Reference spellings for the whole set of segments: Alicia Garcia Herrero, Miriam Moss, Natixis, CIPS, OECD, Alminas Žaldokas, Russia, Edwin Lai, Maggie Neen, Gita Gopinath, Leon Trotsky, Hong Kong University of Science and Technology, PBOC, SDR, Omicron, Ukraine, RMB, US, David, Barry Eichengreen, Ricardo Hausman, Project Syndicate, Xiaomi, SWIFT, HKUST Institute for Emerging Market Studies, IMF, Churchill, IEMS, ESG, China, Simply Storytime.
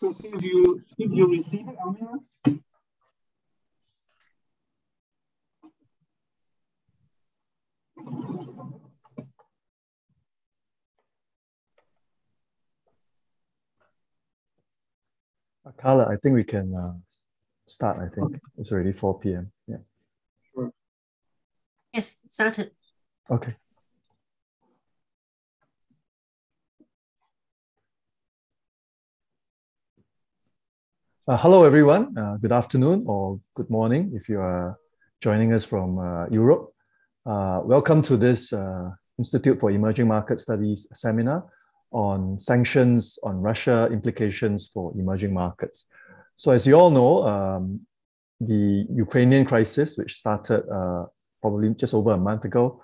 So did you receive it, Alminas? Carla, I think we can start. I think it's already 4 p.m. Yeah. Sure. Yes, started. Okay. Hello, everyone. Good afternoon or good morning if you are joining us from Europe. Welcome to this Institute for Emerging Market Studies seminar on sanctions on Russia, implications for emerging markets. So as you all know, the Ukrainian crisis, which started probably just over a month ago,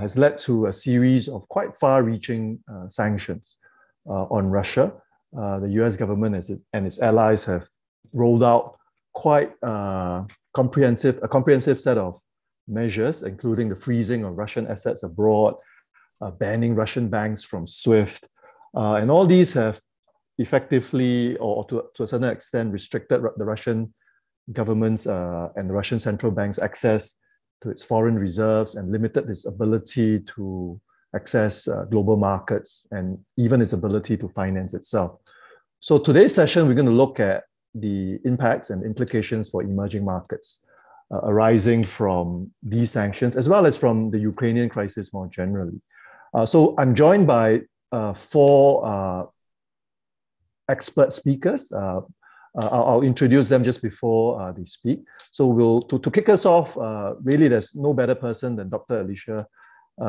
has led to a series of quite far-reaching sanctions on Russia. The US government and its allies have rolled out quite a comprehensive set of measures, including the freezing of Russian assets abroad, banning Russian banks from SWIFT. And all these have effectively, or to a certain extent, restricted the Russian government's and the Russian central bank's access to its foreign reserves and limited its ability to access global markets and even its ability to finance itself. So today's session, we're going to look at the impacts and implications for emerging markets arising from these sanctions, as well as from the Ukrainian crisis more generally. So I'm joined by four expert speakers. I'll introduce them just before they speak. So to kick us off, really there's no better person than Dr. Alicia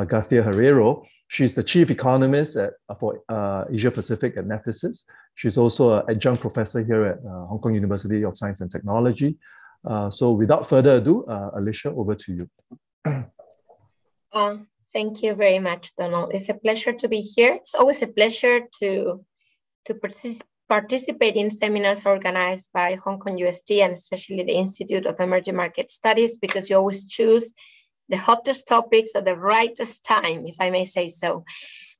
Garcia Herrero. She's the chief economist for Asia Pacific at Natixis. She's also an adjunct professor here at Hong Kong University of Science and Technology. So without further ado, Alicia, over to you. Thank you very much, Donald. It's a pleasure to be here. It's always a pleasure to participate in seminars organized by Hong Kong USD and especially the Institute of Emerging Market Studies, because you always choose the hottest topics at the rightest time, if I may say so.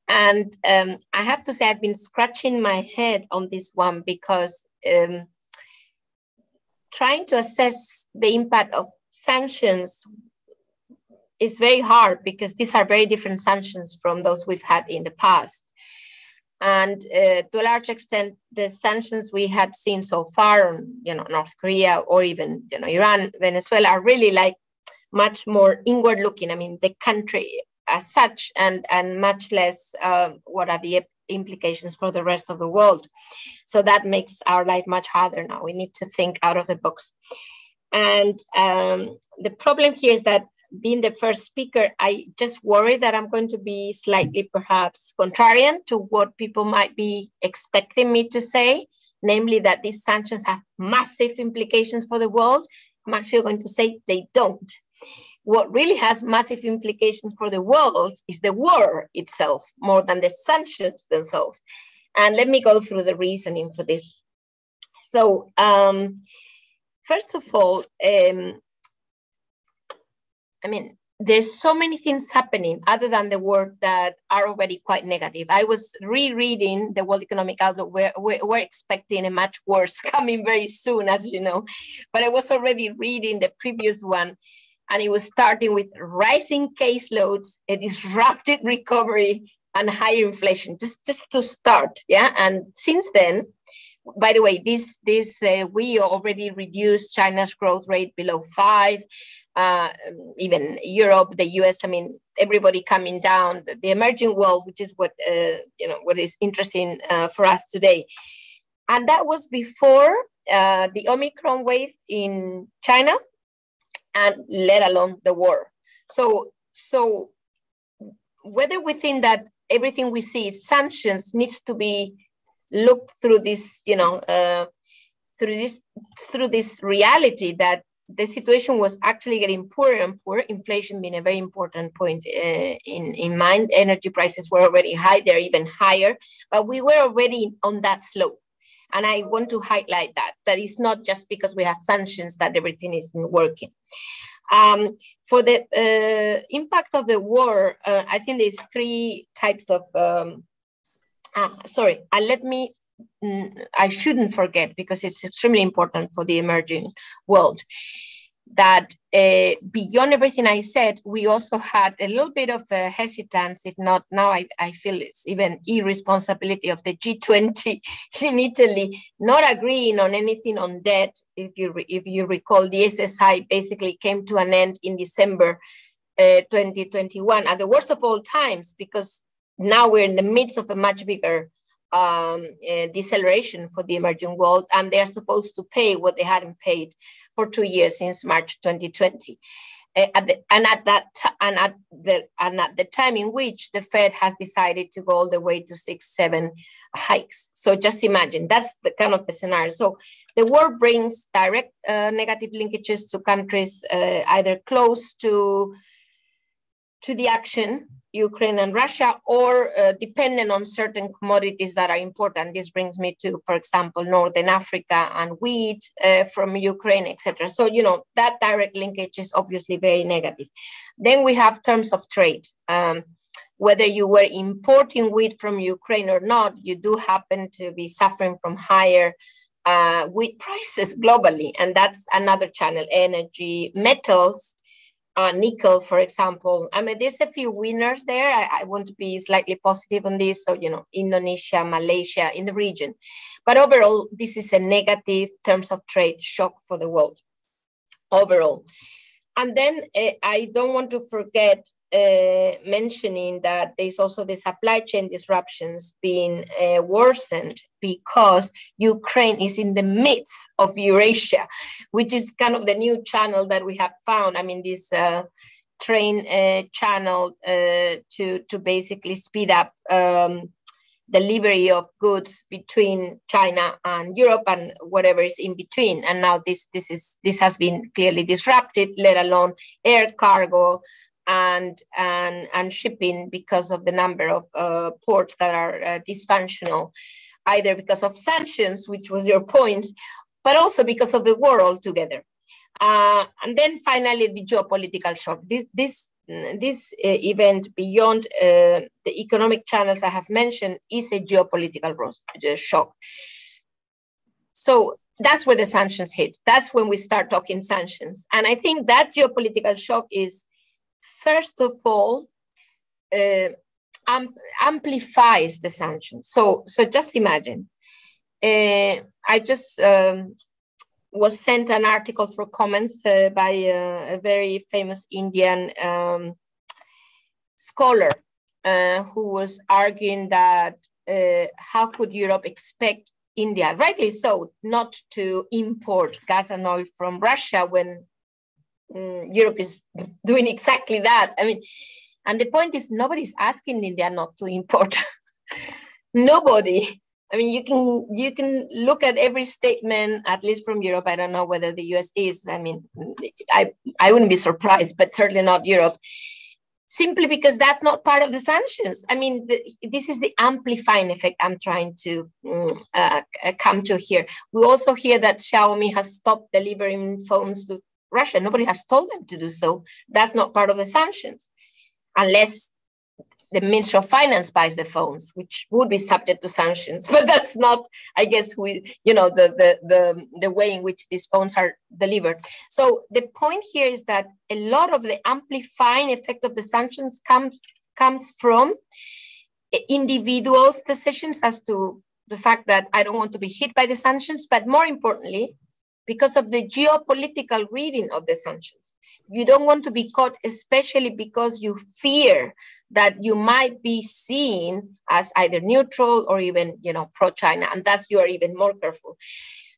And I have to say, I've been scratching my head on this one because trying to assess the impact of sanctions is very hard because these are very different sanctions from those we've had in the past. And to a large extent, the sanctions we had seen so far on, North Korea or even, Iran, Venezuela are really like much more inward looking. I mean, the country as such, and much less what are the implications for the rest of the world. So that makes our life much harder now. We need to think out of the box. And the problem here is that being the first speaker, I just worry that I'm going to be slightly perhaps contrarian to what people might be expecting me to say, namely that these sanctions have massive implications for the world. I'm actually going to say they don't. What really has massive implications for the world is the war itself, more than the sanctions themselves. And let me go through the reasoning for this. So first of all, I mean, there's so many things happening other than the war that are already quite negative. I was rereading the World Economic Outlook. We're expecting a much worse coming very soon, as you know, but I was already reading the previous one, and it was starting with rising caseloads, a disrupted recovery, and higher inflation, just to start, yeah? And since then, by the way, this we already reduced China's growth rate below 5%, even Europe, the US, I mean, everybody coming down, the emerging world, which is what, what is interesting for us today. And that was before the Omicron wave in China, and let alone the war. So whether we think that everything we see is sanctions needs to be looked through this, through this reality that the situation was actually getting poorer and poorer. Inflation being a very important point in mind. Energy prices were already high; they're even higher. But we were already on that slope. And I want to highlight that it's not just because we have sanctions that everything isn't working. For the impact of the war, I think there's three types of, I shouldn't forget, because it's extremely important for the emerging world, that beyond everything I said, we also had a little bit of hesitance, if not now I feel it's even irresponsibility of the G20 in Italy, not agreeing on anything on debt. If you recall, the SSI basically came to an end in December 2021 at the worst of all times, because now we're in the midst of a much bigger deceleration for the emerging world, and they are supposed to pay what they hadn't paid for 2 years since March 2020, and at the time in which the Fed has decided to go all the way to 6-7 hikes. So just imagine, that's the kind of the scenario. So the war brings direct negative linkages to countries either close to the action, Ukraine and Russia, or dependent on certain commodities that are important. This brings me to, for example, Northern Africa and wheat from Ukraine, etc. So, you know, that direct linkage is obviously very negative. Then we have terms of trade. Whether you were importing wheat from Ukraine or not, you do happen to be suffering from higher wheat prices globally. And that's another channel, energy, metals, nickel, for example. I mean, there's a few winners there. I want to be slightly positive on this. So, you know, Indonesia, Malaysia, in the region. But overall, this is a negative terms of trade shock for the world overall. And then I don't want to forget mentioning that there's also the supply chain disruptions being worsened, because Ukraine is in the midst of Eurasia, which is kind of the new channel that we have found. I mean, this train channel to basically speed up delivery of goods between China and Europe and whatever is in between. And now this has been clearly disrupted, let alone air cargo and shipping, because of the number of ports that are dysfunctional, either because of sanctions, which was your point, but also because of the war altogether. And then finally, the geopolitical shock. This event, beyond the economic channels I have mentioned, is a geopolitical shock. So that's where the sanctions hit. That's when we start talking sanctions. And I think that geopolitical shock is, first of all, amplifies the sanctions. So just imagine, I just was sent an article for comments by a very famous Indian scholar who was arguing that how could Europe expect India, rightly so, not to import gas and oil from Russia when Europe is doing exactly that. I mean, and the point is, nobody's asking India not to import. Nobody. I mean, you can look at every statement, at least from Europe. I don't know whether the US is. I mean, I wouldn't be surprised, but certainly not Europe, simply because that's not part of the sanctions. I mean, this is the amplifying effect I'm trying to come to here. We also hear that Xiaomi has stopped delivering phones to Russia. Nobody has told them to do so. That's not part of the sanctions, unless the Minister of Finance buys the phones, which would be subject to sanctions. But that's not, I guess, the way in which these phones are delivered. So the point here is that a lot of the amplifying effect of the sanctions comes from individuals' decisions as to the fact that I don't want to be hit by the sanctions, but more importantly, because of the geopolitical reading of the sanctions. You don't want to be caught, especially because you fear that you might be seen as either neutral or even, you know, pro-China, and thus you are even more careful.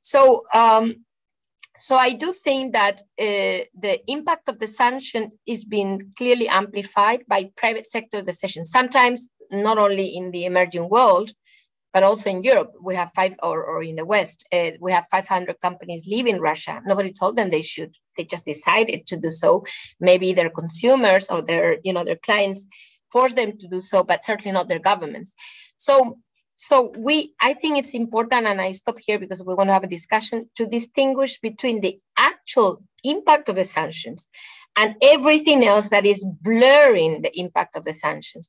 So I do think that the impact of the sanctions is being clearly amplified by private sector decisions, sometimes not only in the emerging world, but also in Europe. We have or in the West, we have 500 companies leaving Russia. Nobody told them they should. They just decided to do so. Maybe their consumers or their clients forced them to do so, but certainly not their governments. So I think it's important, and I stop here because we want to have a discussion, to distinguish between the actual impact of the sanctions and everything else that is blurring the impact of the sanctions.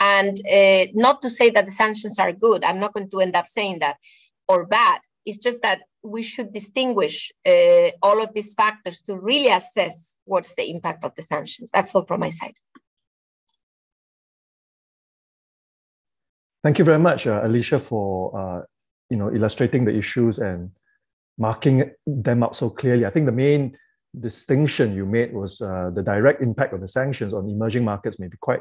And not to say that the sanctions are good, I'm not going to end up saying that, or bad. It's just that we should distinguish all of these factors to really assess what's the impact of the sanctions. That's all from my side. Thank you very much, Alicia, for illustrating the issues and marking them out so clearly. I think the main distinction you made was the direct impact of the sanctions on emerging markets may be quite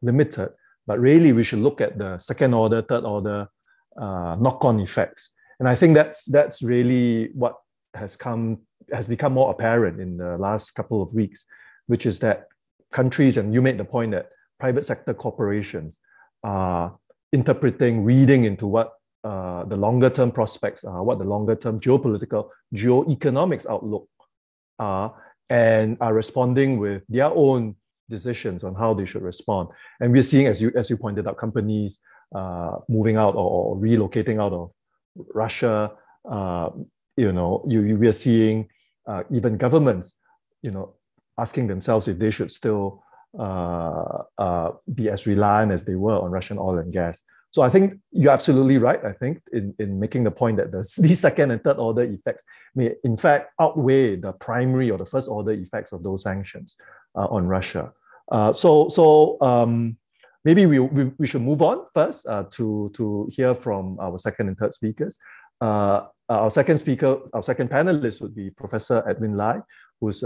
limited, but really we should look at the second order, third order knock-on effects. And I think that's really what has become more apparent in the last couple of weeks, which is that countries, and you made the point that private sector corporations are reading into what the longer-term prospects are, what the longer-term geopolitical, geoeconomics outlook are, and are responding with their own decisions on how they should respond. And we're seeing, as you pointed out, companies moving out or relocating out of Russia. We are seeing even governments, asking themselves if they should still be as reliant as they were on Russian oil and gas. So I think you're absolutely right, I think, in making the point that these second and third order effects may in fact outweigh the primary or the first order effects of those sanctions on Russia. So maybe we should move on first to hear from our second and third speakers. Our second panelist would be Professor Edwin Lai, who's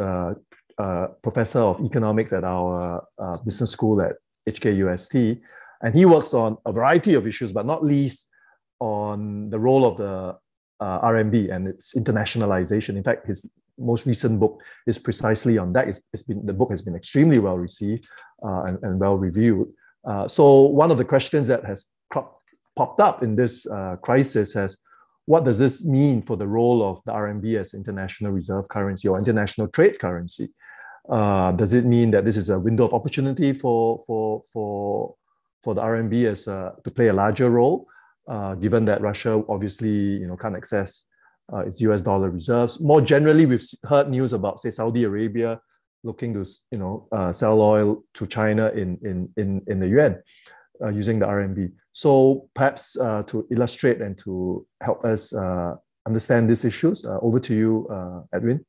Professor of Economics at our business school at HKUST. And he works on a variety of issues, but not least on the role of the RMB and its internationalization. In fact, his most recent book is precisely on that. The book has been extremely well received and well reviewed. So one of the questions that has popped up in this crisis is, what does this mean for the role of the RMB as international reserve currency or international trade currency? Does it mean that this is a window of opportunity for the RMB as to play a larger role, given that Russia obviously can't access its US dollar reserves? More generally, we've heard news about, say, Saudi Arabia looking to sell oil to China in the yuan using the RMB. So perhaps to illustrate and to help us understand these issues, over to you, Edwin.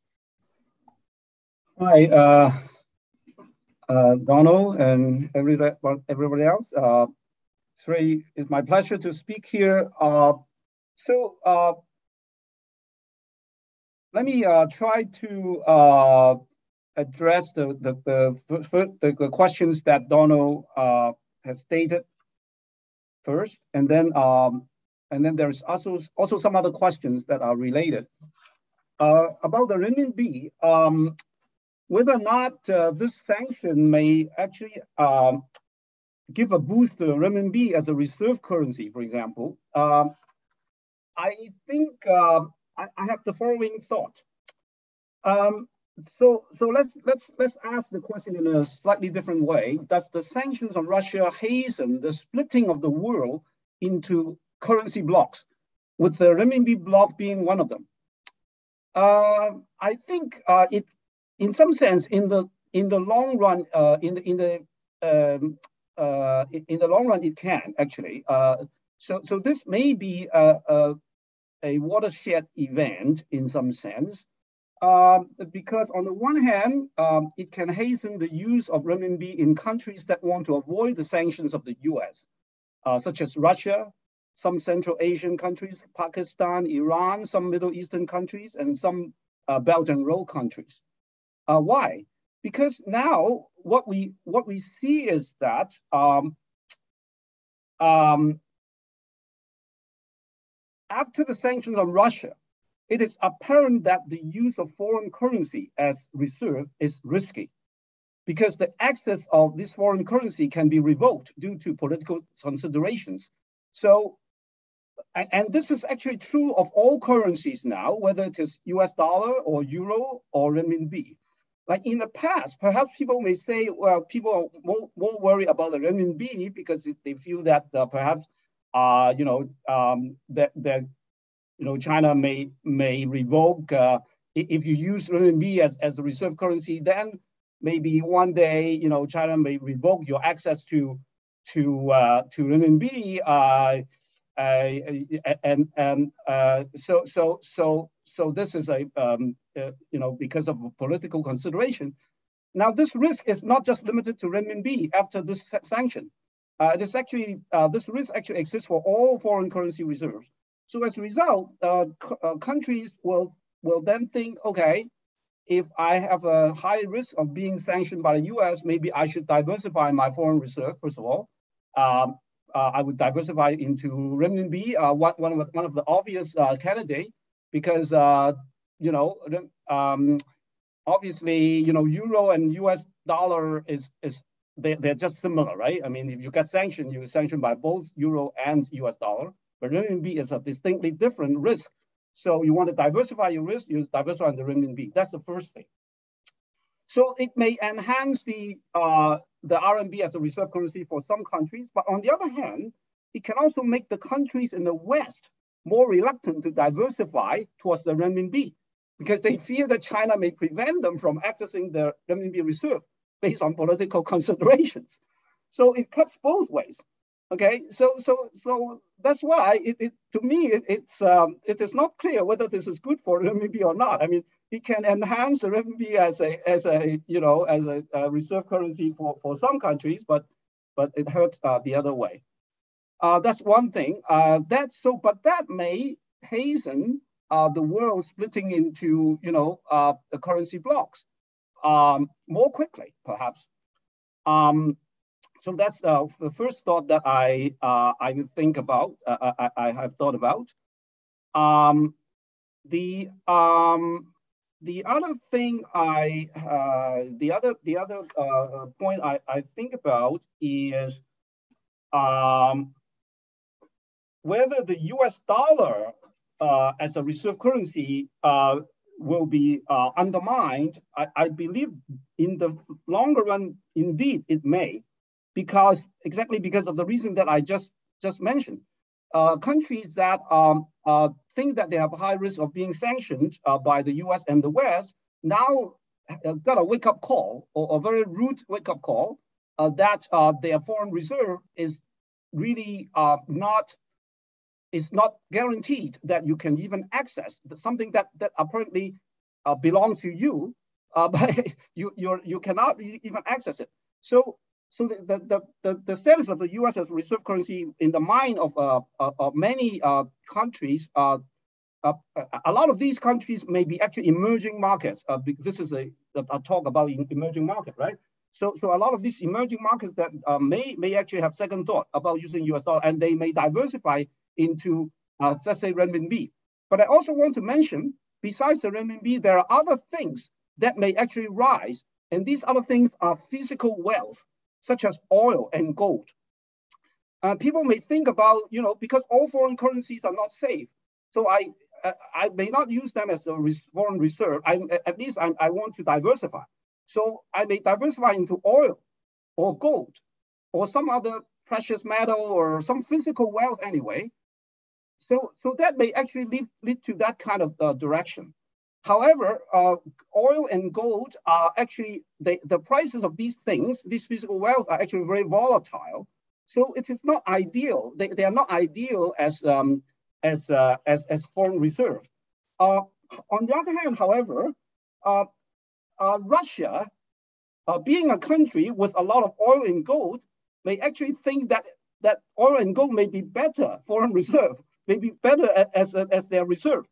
Hi. Donald and everybody else. It's my pleasure to speak here. So let me try to address the questions that Donald has stated first, and then there's also some other questions that are related about the renminbi. Whether or not this sanction may actually give a boost to the renminbi as a reserve currency, for example, I think I have the following thought. So let's ask the question in a slightly different way. Does the sanctions on Russia hasten the splitting of the world into currency blocks, with the renminbi block being one of them? I think it. In some sense, in the long run, in the long run, it can actually. So this may be a watershed event in some sense, because on the one hand, it can hasten the use of renminbi in countries that want to avoid the sanctions of the U.S., such as Russia, some Central Asian countries, Pakistan, Iran, some Middle Eastern countries, and some Belt and Road countries. Why? Because now what we see is that after the sanctions on Russia, it is apparent that the use of foreign currency as reserve is risky, because the access of this foreign currency can be revoked due to political considerations. So, and this is actually true of all currencies now, whether it is US dollar or euro or renminbi. Like in the past, perhaps people may say, well, people are more worried about the renminbi because they feel that perhaps, China may revoke if you use RMB as the reserve currency, then maybe one day, you know, China may revoke your access to RMB, and so this is a you know, because of political consideration. Now this risk is not just limited to RMB after this sanction. This actually this risk actually exists for all foreign currency reserves. So as a result, countries will then think, okay, if I have a high risk of being sanctioned by the U.S., maybe I should diversify my foreign reserve. First of all, I would diversify into renminbi, one of the obvious candidate, because you know, obviously, you know, euro and U.S. dollar they're just similar, right? I mean, if you get sanctioned, you're sanctioned by both euro and U.S. dollar. But renminbi is a distinctly different risk. So you want to diversify your risk, you diversify the renminbi. That's the first thing. So it may enhance the RMB as a reserve currency for some countries, but on the other hand, it can also make the countries in the West more reluctant to diversify towards the renminbi because they fear that China may prevent them from accessing the renminbi reserve based on political considerations. So it cuts both ways. Okay, so that's why it is not clear whether this is good for RMB or not. I mean, it can enhance the RMB as a reserve currency for some countries, but it hurts the other way. That's one thing. But that may hasten the world splitting into, you know, the currency blocks more quickly, perhaps. So that's the first thought that I have thought about. The other thing the other point I think about is whether the U.S. dollar as a reserve currency will be undermined. I believe in the longer run, indeed, it may. Because of the reason that I just mentioned, countries that think that they have a high risk of being sanctioned by the U.S. and the West now got a wake-up call, or a very rude wake-up call, that their foreign reserve is really not guaranteed that you can even access something that apparently belongs to you, but you cannot even access it. So the status of the U.S. as a reserve currency in the mind of many countries, a lot of these countries may be actually emerging markets. This is a talk about emerging market, right? So a lot of these emerging markets that may actually have second thought about using U.S. dollar, and they may diversify into, let's say, renminbi. But I also want to mention, besides the renminbi, there are other things that may actually rise, and these other things are physical wealth, such as oil and gold. People may think about, you know, because all foreign currencies are not safe, so I may not use them as a foreign reserve. At least I want to diversify. So I may diversify into oil or gold or some other precious metal or some physical wealth anyway. So that may actually lead to that kind of direction. However, oil and gold are actually, the prices of these things, these physical wealth, are actually very volatile. So it is not ideal. They are not ideal as foreign reserve. On the other hand, however, Russia, being a country with a lot of oil and gold, may actually think that oil and gold may be better foreign reserve, may be better as their reserve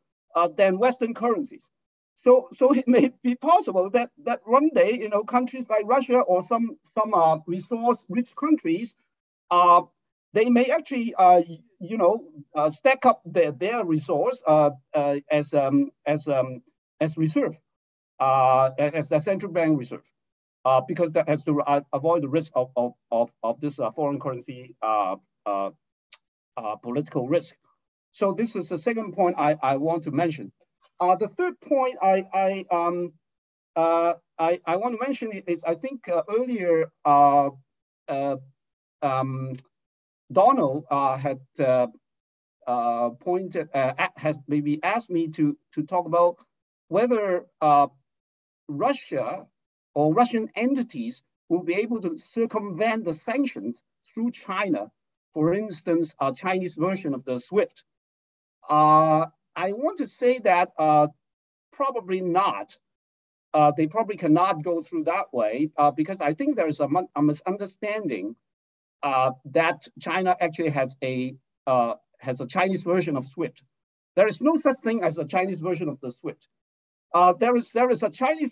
than Western currencies. So it may be possible that one day, you know, countries like Russia or some resource-rich countries, they may actually, you know, stack up their resource as reserve, as the central bank reserve, because that has to avoid the risk of this foreign currency political risk. So this is the second point I want to mention. The third point I want to mention is, I think earlier Donald has maybe asked me to talk about whether Russia or Russian entities will be able to circumvent the sanctions through China, for instance, a Chinese version of the SWIFT. I want to say that probably not. They probably cannot go through that way because I think there is a misunderstanding that China actually has a Chinese version of SWIFT. There is no such thing as a Chinese version of the SWIFT. There is a Chinese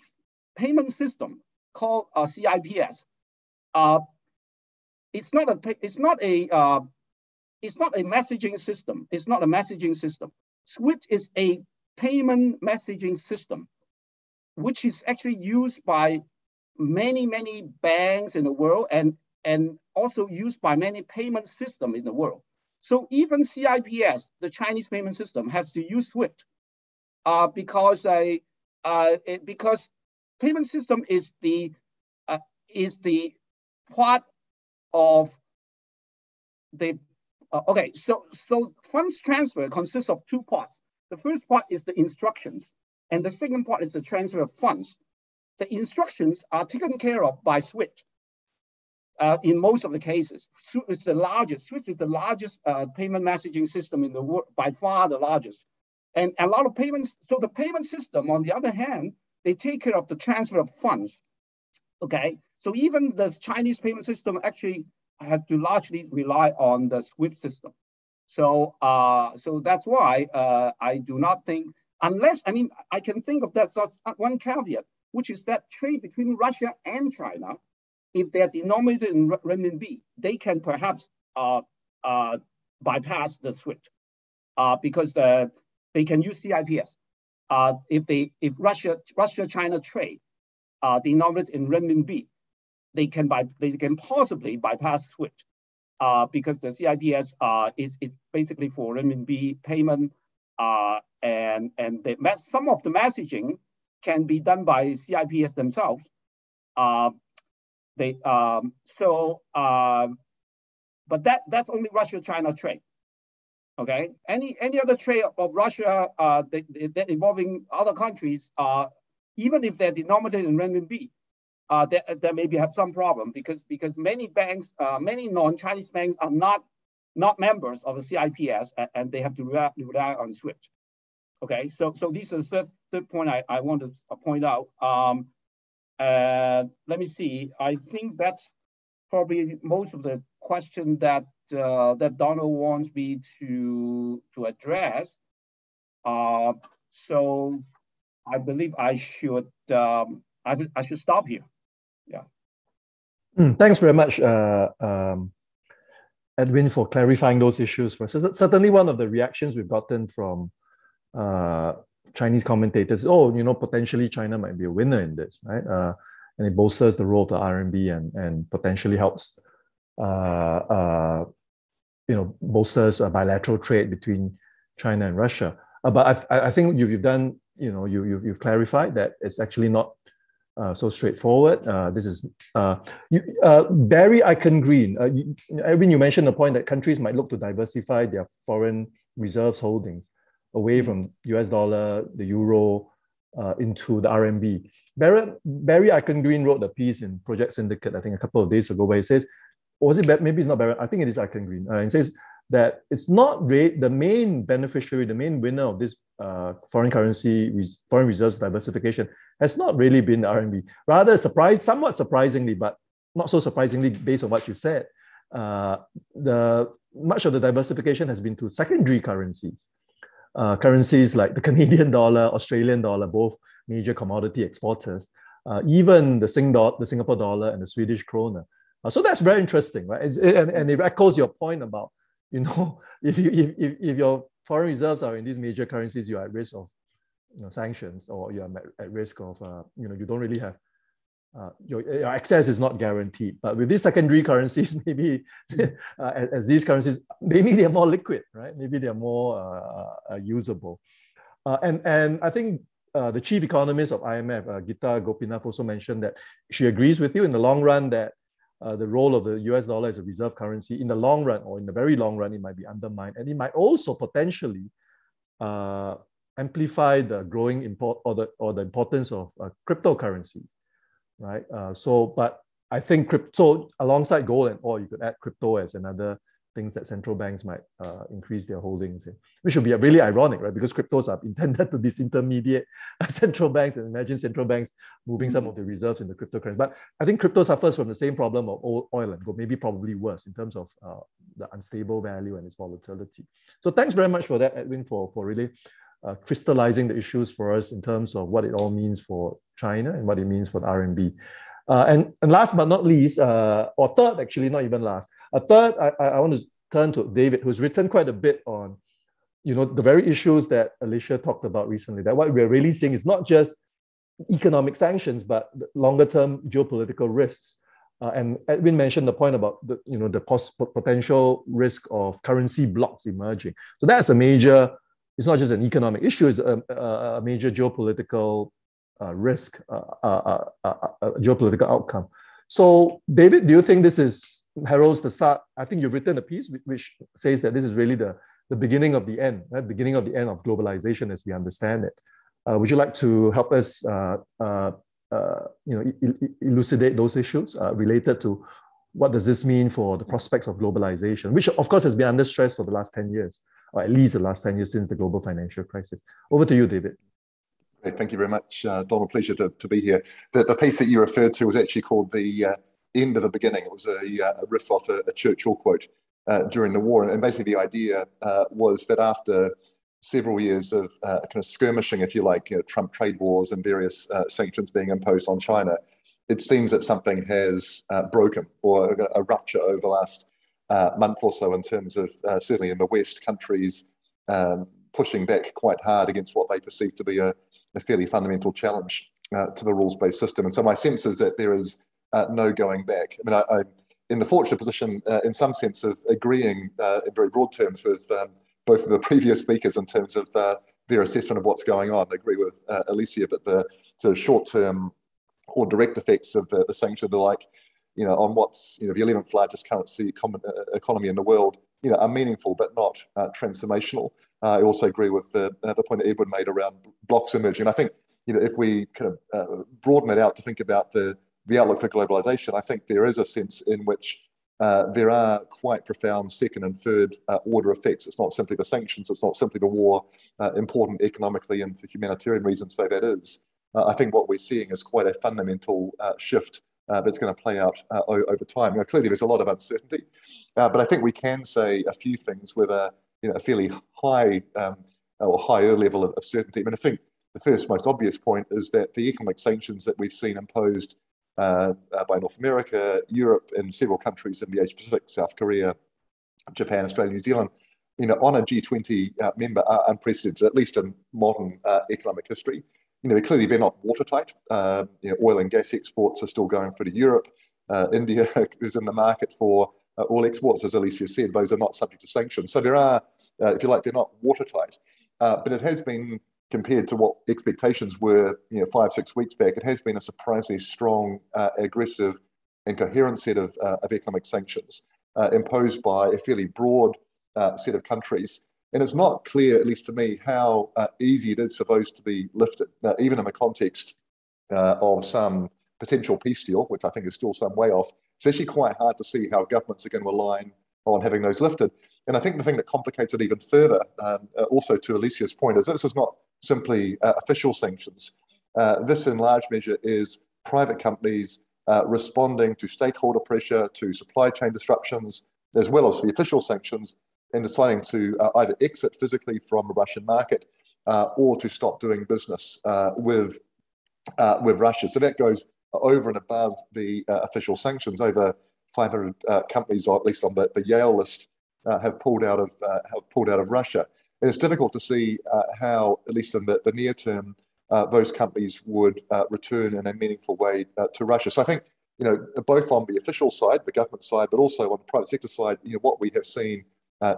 payment system called CIPS. It's not a messaging system. It's not a messaging system. SWIFT is a payment messaging system, which is actually used by many, many banks in the world and also used by many payment systems in the world. So even CIPS, the Chinese payment system, has to use SWIFT because payment system is the part of the okay, so funds transfer consists of two parts. The first part is the instructions, and the second part is the transfer of funds. The instructions are taken care of by SWIFT. In most of the cases, SWIFT is the largest payment messaging system in the world, by far the largest. And a lot of payments, so the payment system, on the other hand, they take care of the transfer of funds, okay? So even the Chinese payment system actually has to largely rely on the SWIFT system. So, so that's why I do not think, unless, I mean, I can think of that one caveat, which is that trade between Russia and China, if they are denominated in RMB, they can perhaps bypass the SWIFT because they can use CIPS. If Russia-China trade denominated in RMB, they can possibly bypass SWIFT because the CIPS is basically for RMB payment and some of the messaging can be done by CIPS themselves. But that's only Russia-China trade, okay? Any other trade of Russia that involving other countries, even if they're denominated in RMB, there maybe have some problem because many banks, many non-Chinese banks are not members of the CIPS and they have to rely on SWIFT, okay? So these are the third point I want to point out. Let me see. I think that's probably most of the question that that Donald wants me to address. So I believe I should I should stop here. Yeah. Thanks very much, Edwin, for clarifying those issues for us. Certainly, one of the reactions we've gotten from Chinese commentators, oh, you know, potentially China might be a winner in this, right? And it bolsters the role of the RMB and potentially helps, you know, bolsters a bilateral trade between China and Russia. But I think you've done, you know, you've clarified that it's actually not so straightforward. This is Barry Eichengreen. Edwin, you mentioned the point that countries might look to diversify their foreign reserves holdings away from US dollar, the euro, into the RMB. Barry Eichengreen wrote a piece in Project Syndicate, I think a couple of days ago, where he says, or was it, maybe it's not Barry, I think it is Eichengreen. It says that it's not the main beneficiary, the main winner of this foreign reserves diversification has not really been the RMB. Rather, somewhat surprisingly, but not so surprisingly based on what you said, much of the diversification has been to secondary currencies. Currencies like the Canadian dollar, Australian dollar, both major commodity exporters, even the Singapore dollar and the Swedish krona. So that's very interesting, right? And it echoes your point about, you know, if your foreign reserves are in these major currencies, you are at risk of, you know, sanctions, or you are at risk of, you know, you don't really have your access is not guaranteed. But with these secondary currencies, maybe as these currencies, maybe they're more liquid, right? Maybe they're more usable. And I think the chief economist of IMF, Gita Gopinath, also mentioned that she agrees with you in the long run that the role of the US dollar as a reserve currency in the long run, or in the very long run, it might be undermined. And it might also potentially amplify the growing import or the importance of cryptocurrency, right? But I think crypto alongside gold and oil, you could add crypto as another things that central banks might increase their holdings in, which would be really ironic, right? Because cryptos are intended to disintermediate central banks, and imagine central banks moving some of the reserves in the cryptocurrency. But I think crypto suffers from the same problem of oil and gold, maybe probably worse in terms of the unstable value and its volatility. So thanks very much for that, Edwin, for really crystallizing the issues for us in terms of what it all means for China and what it means for the RMB. And last but not least, or third, actually, not even last, third, I want to turn to David, who's written quite a bit on, you know, the very issues that Alicia talked about recently, that what we're really seeing is not just economic sanctions, but longer-term geopolitical risks. And Edwin mentioned the point about, the potential risk of currency blocks emerging. So that's a major, it's not just an economic issue, it's a major geopolitical risk, geopolitical outcome. So David, do you think this is heralds the start? I think you've written a piece which says that this is really the beginning of the end, right? Beginning of the end of globalization as we understand it. Would you like to help us elucidate those issues related to what does this mean for the prospects of globalization, which of course has been under stress for the last 10 years, or at least the last 10 years since the global financial crisis. Over to you, David. Great. Thank you very much, Donald. Pleasure to be here. The piece that you referred to was actually called The End of the Beginning. It was a riff off a Churchill quote during the war. And basically the idea was that after several years of kind of skirmishing, if you like, Trump trade wars and various sanctions being imposed on China, it seems that something has broken, or a rupture over the last month or so, in terms of, certainly in the West, countries pushing back quite hard against what they perceive to be a fairly fundamental challenge to the rules-based system. And so my sense is that there is no going back. I mean, I'm in the fortunate position, in some sense, of agreeing in very broad terms with both of the previous speakers in terms of their assessment of what's going on. I agree with Alicia that the sort of short-term or direct effects of the sanctions are like, on what's, the 11th largest currency economy in the world, are meaningful but not transformational. I also agree with the point that Edwin made around blocks emerging. And I think, if we kind of broaden it out to think about the outlook for globalization, I think there is a sense in which there are quite profound second and third order effects. It's not simply the sanctions, it's not simply the war, important economically and for humanitarian reasons, though that is. I think what we're seeing is quite a fundamental shift that's going to play out over time. Now, clearly, there's a lot of uncertainty, but I think we can say a few things with a fairly high or higher level of certainty. I mean, I think the first most obvious point is that the economic sanctions that we've seen imposed by North America, Europe, and several countries in the Asia-Pacific, South Korea, Japan, Australia, New Zealand, on a G20 member are unprecedented, at least in modern economic history. Clearly they're not watertight. Oil and gas exports are still going through to Europe. India is in the market for all exports, as Alicia said. Those are not subject to sanctions. So there are, if you like, they're not watertight. But it has been, compared to what expectations were 5-6 weeks back, it has been a surprisingly strong, aggressive and coherent set of economic sanctions imposed by a fairly broad set of countries. And it's not clear, at least to me, how easy it is for those to be lifted, even in the context of some potential peace deal, which I think is still some way off. It's actually quite hard to see how governments are going to align on having those lifted. And I think the thing that complicates it even further, also to Alicia's point, is this is not simply official sanctions. This, in large measure, is private companies responding to stakeholder pressure, to supply chain disruptions, as well as the official sanctions, and deciding to either exit physically from the Russian market or to stop doing business with Russia. So that goes over and above the official sanctions. Over 500 companies, or at least on the Yale list, have pulled out of Russia. And it's difficult to see how, at least in the near term, those companies would return in a meaningful way to Russia. So I think, both on the official side, the government side, but also on the private sector side, what we have seen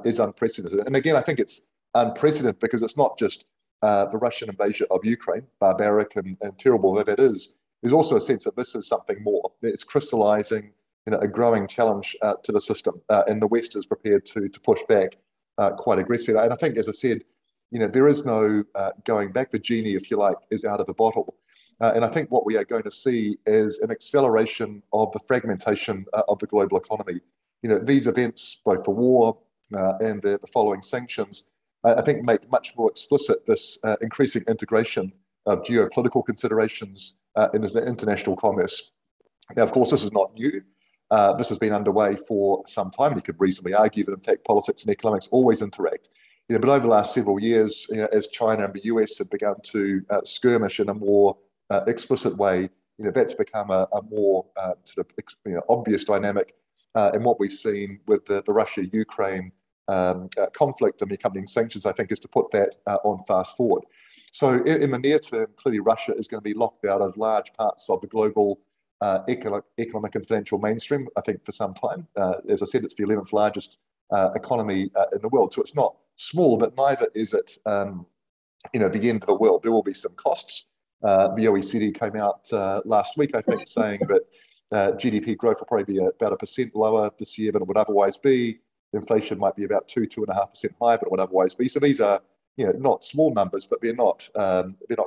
is unprecedented. And again, I think it's unprecedented because it's not just the Russian invasion of Ukraine, barbaric and terrible though that is. There's also a sense that this is something more. It's crystallizing, a growing challenge to the system, and the West is prepared to push back quite aggressively. And I think, as I said, you know, there is no going back. The genie, if you like, is out of the bottle. And I think what we are going to see is an acceleration of the fragmentation of the global economy. You know, these events, both the war and the following sanctions, I think make much more explicit this increasing integration of geopolitical considerations in international commerce. Now, of course, this is not new. This has been underway for some time. You could reasonably argue that, in fact, politics and economics always interact. You know, but over the last several years, you know, as China and the US have begun to skirmish in a more explicit way, you know, that's become a more sort of obvious dynamic. And what we've seen with the Russia-Ukraine conflict and the accompanying sanctions, I think, is to put that on fast forward. So in the near term, clearly Russia is going to be locked out of large parts of the global economic and financial mainstream, I think, for some time. As I said, it's the 11th largest economy in the world. So it's not small, but neither is it the end of the world. There will be some costs. The OECD came out last week, I think, saying that GDP growth will probably be about 1% lower this year than it would otherwise be. Inflation might be about 2.5% higher than it would otherwise be. So these are, you know, not small numbers, but they're not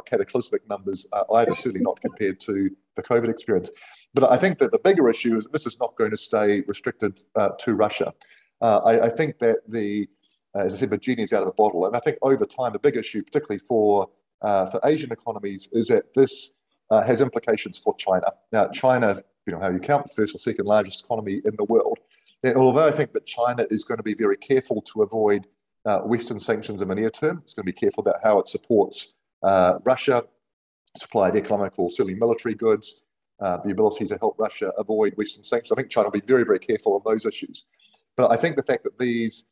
cataclysmic numbers either, certainly not compared to the COVID experience. But I think that the bigger issue is that this is not going to stay restricted to Russia. I think that as I said, the genie is out of the bottle. And I think over time, the big issue, particularly for Asian economies, is that this has implications for China. Now, China, you know, how you count, the first or second largest economy in the world. And although I think that China is going to be very careful to avoid Western sanctions in the near term, it's going to be careful about how it supports Russia, supply of economic or certainly military goods, the ability to help Russia avoid Western sanctions. I think China will be very, very careful on those issues. But I think the fact that these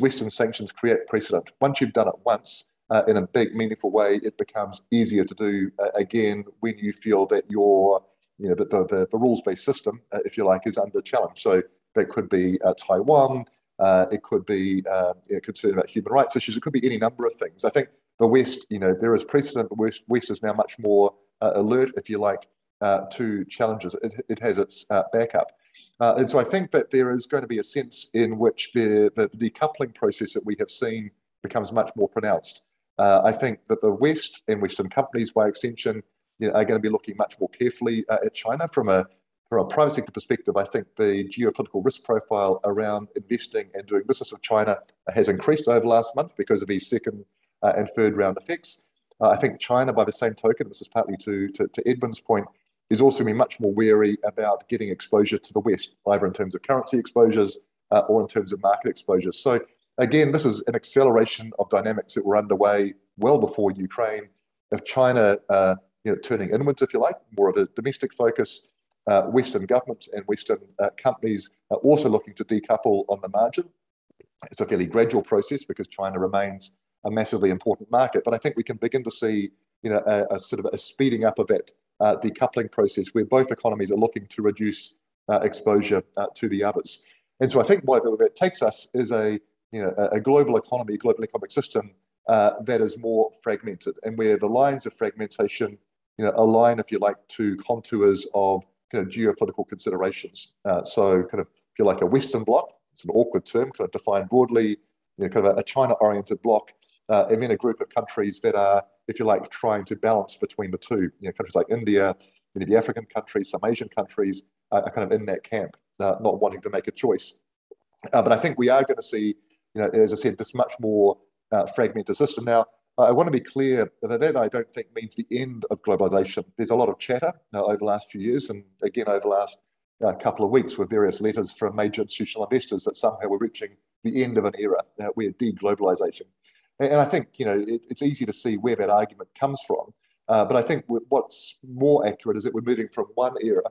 Western sanctions create precedent. Once you've done it once, in a big, meaningful way, it becomes easier to do again when you feel that the rules-based system, if you like, is under challenge. So that could be Taiwan. It could be concern about human rights issues. It could be any number of things. I think the West, you know, there is precedent. The West is now much more alert, if you like, to challenges. It has its backup. And so I think that there is going to be a sense in which the decoupling process that we have seen becomes much more pronounced. I think that the West and Western companies, by extension, you know, are going to be looking much more carefully at China. From a private sector perspective, I think the geopolitical risk profile around investing and doing business with China has increased over last month because of these second and third round effects. I think China, by the same token, this is partly to Edwin's point, is also being much more wary about getting exposure to the West, either in terms of currency exposures or in terms of market exposures. So again, this is an acceleration of dynamics that were underway well before Ukraine. If China, turning inwards, if you like, more of a domestic focus, Western governments and Western companies are also looking to decouple on the margin. It's a fairly gradual process because China remains a massively important market. But I think we can begin to see, you know, a sort of a speeding up of that decoupling process where both economies are looking to reduce exposure to the others. And so I think where that takes us is a global economy, global economic system that is more fragmented, and where the lines of fragmentation, you know, align, if you like, to contours of kind of geopolitical considerations. So kind of, if you like, a Western bloc, it's an awkward term, kind of defined broadly, you know, kind of a China-oriented bloc, and then a group of countries that are, if you like, trying to balance between the two. You know, countries like India, many of the African countries, some Asian countries are kind of in that camp, not wanting to make a choice. But I think we are going to see, you know, as I said, this much more fragmented system. Now, I want to be clear that I don't think means the end of globalization. There's a lot of chatter over the last few years, and again over the last couple of weeks, with various letters from major institutional investors that somehow we're reaching the end of an era where de-globalization. And I think, you know, it's easy to see where that argument comes from. But I think what's more accurate is that we're moving from one era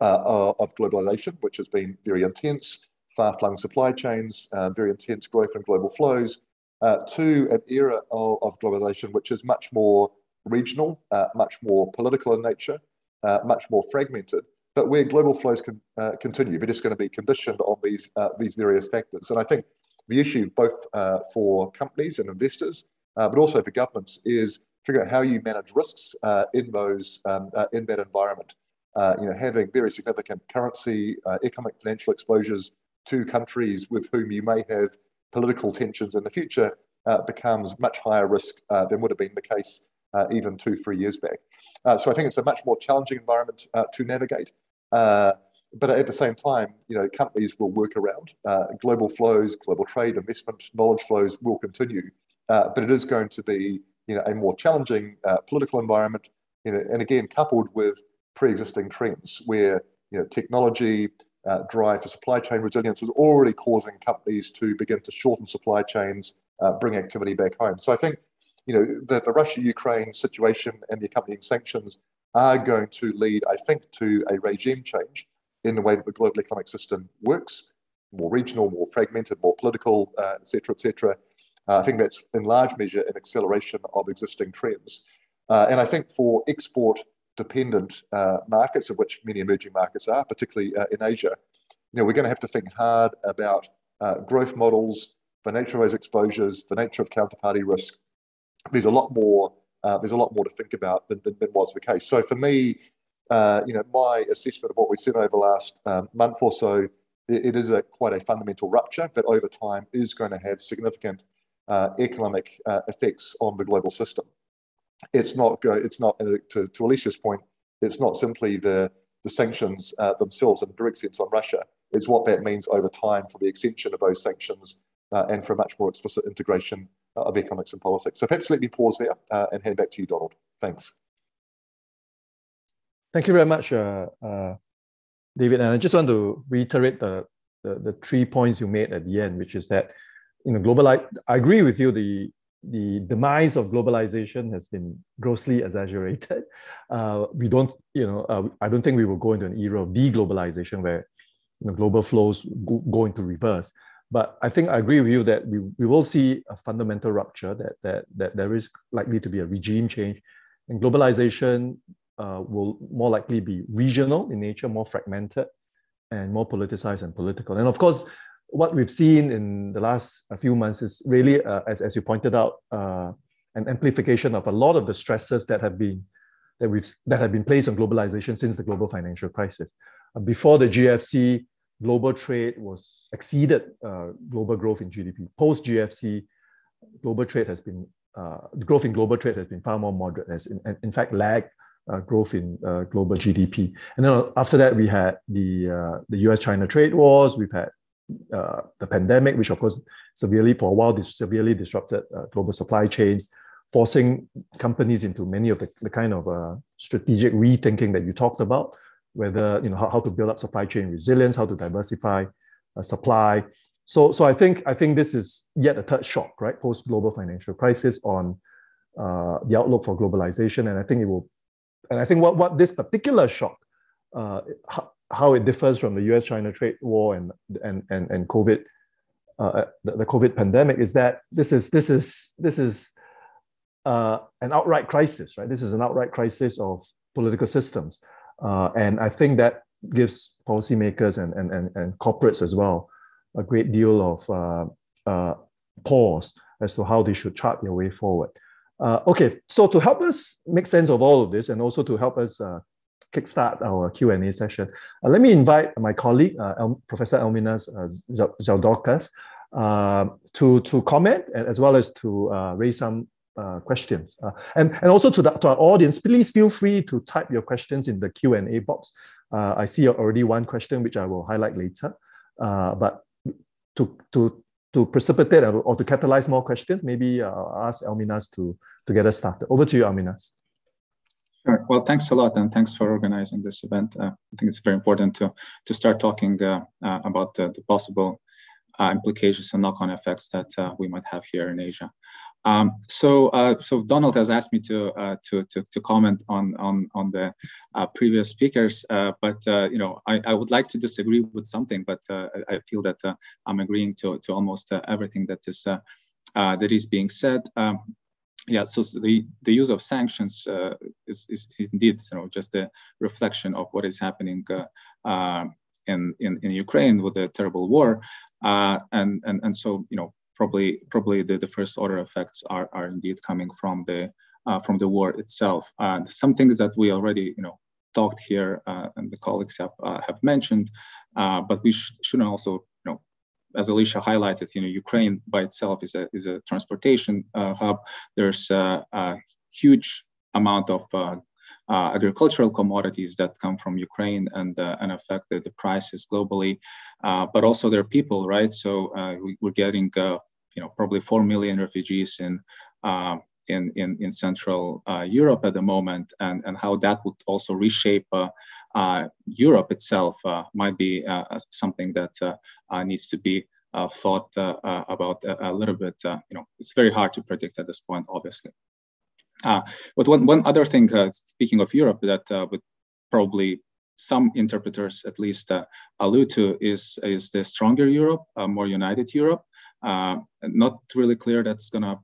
of globalization, which has been very intense, far-flung supply chains, very intense growth in global flows, to an era of globalization which is much more regional, much more political in nature, much more fragmented, but where global flows can continue. But it's going to be conditioned on these various factors. And I think the issue both for companies and investors, but also for governments, is figure out how you manage risks in that environment. Having very significant currency, economic, financial exposures to countries with whom you may have political tensions in the future becomes much higher risk than would have been the case even 2-3 years back. So I think it's a much more challenging environment to navigate. But at the same time, you know, companies will work around. Global flows, global trade, investment, knowledge flows will continue. But it is going to be, you know, a more challenging political environment, you know, and again, coupled with pre-existing trends where, you know, technology drive for supply chain resilience is already causing companies to begin to shorten supply chains, bring activity back home. So I think, you know, the Russia-Ukraine situation and the accompanying sanctions are going to lead, I think, to a regime change in the way that the global economic system works, more regional, more fragmented, more political, et cetera, et cetera. I think that's in large measure an acceleration of existing trends. And I think for export-dependent markets, of which many emerging markets are, particularly in Asia, you know, we're going to have to think hard about growth models, the nature of those exposures, the nature of counterparty risk. There's a lot more to think about than was the case. So for me, you know, my assessment of what we've seen over the last month or so, it is quite a fundamental rupture that over time is going to have significant economic effects on the global system. It's not, to Alicia's point, it's not simply the sanctions themselves in a direct sense on Russia. It's what that means over time for the extension of those sanctions and for a much more explicit integration of economics and politics. So perhaps let me pause there and hand back to you, Donald. Thanks. Thank you very much, David. And I just want to reiterate the 3 points you made at the end, which is that, you know, I agree with you, the demise of globalization has been grossly exaggerated. We don't, you know, I don't think we will go into an era of deglobalization where, you know, global flows go into reverse. But I think I agree with you that we will see a fundamental rupture, that there is likely to be a regime change, and globalization will more likely be regional in nature, more fragmented, and more politicized and political. And of course, what we've seen in the last few months is really, as you pointed out, an amplification of a lot of the stresses that have been placed on globalization since the global financial crisis. Before the GFC, global trade exceeded global growth in GDP. Post GFC, growth in global trade has been far more moderate, and in fact lagged growth in global GDP. And then after that, we had the US-China trade wars. We've had the pandemic, which of course severely disrupted global supply chains, forcing companies into many of the kind of strategic rethinking that you talked about, whether, you know, how to build up supply chain resilience, how to diversify supply. So I think this is yet a third shock, right, post global financial crisis on the outlook for globalization. And I think what this particular shock, how it differs from the US-China trade war and COVID, the COVID pandemic, is that this is an outright crisis, right? This is an outright crisis of political systems, and I think that gives policymakers and corporates as well a great deal of pause as to how they should chart their way forward. Okay, so to help us make sense of all of this, and also to help us kickstart our Q&A session, let me invite my colleague, Professor Alminas Žaldokas, to comment, as well as to raise some questions. And also to our audience, please feel free to type your questions in the Q&A box. I see already one question, which I will highlight later. But to precipitate or to catalyze more questions, maybe I'll ask Alminas to get us started. Over to you, Alminas. Sure. Well, thanks a lot, and thanks for organizing this event. I think it's very important to start talking about the possible implications and knock-on effects that we might have here in Asia. So Donald has asked me to comment on the previous speakers, but you know, I would like to disagree with something, but I feel that I'm agreeing to almost everything that is being said. Yeah, so the use of sanctions is indeed, you know, just a reflection of what is happening in Ukraine with the terrible war, and so, you know, probably the first order effects are indeed coming from the war itself. Some things that we already, you know, talked here, and the colleagues have mentioned, but we shouldn't also, you know, as Alicia highlighted, Ukraine by itself is a transportation hub. There's a huge amount of agricultural commodities that come from Ukraine and affect the prices globally, but also their people, right? So we're getting probably 4 million refugees in Central Europe at the moment, and how that would also reshape Europe itself might be something that needs to be thought about a little bit. It's very hard to predict at this point, obviously. But one other thing, speaking of Europe, that would probably some interpreters at least allude to is the stronger Europe, a more united Europe. Not really clear that's going to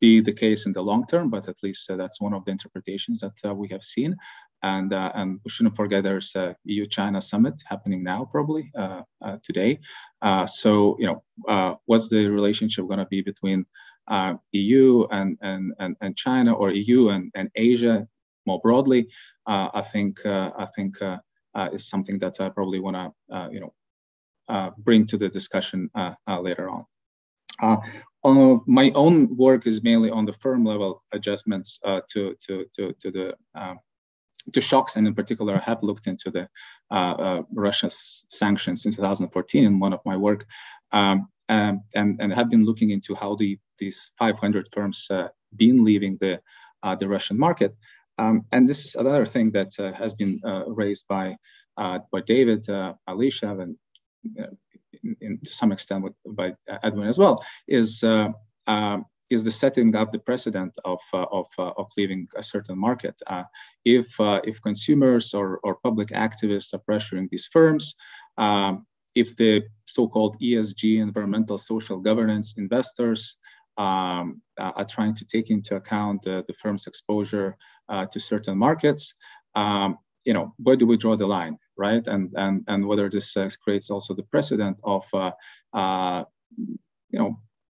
be the case in the long term, but at least that's one of the interpretations that we have seen. And we shouldn't forget there's a EU-China summit happening now, probably today. So what's the relationship going to be between EU and China, or EU and Asia more broadly? I think is something that I probably want to bring to the discussion later on. My own work is mainly on the firm level adjustments to shocks, and in particular, I have looked into the Russia's sanctions in 2014 in one of my work, and have been looking into how these 500 firms been leaving the Russian market. And this is another thing that has been raised by David, Alicia, and to some extent by Edwin as well, is the setting up the precedent of leaving a certain market. If consumers or public activists are pressuring these firms, if the so-called ESG, environmental, social governance investors are trying to take into account the firm's exposure to certain markets, where do we draw the line, right? And whether this creates also the precedent of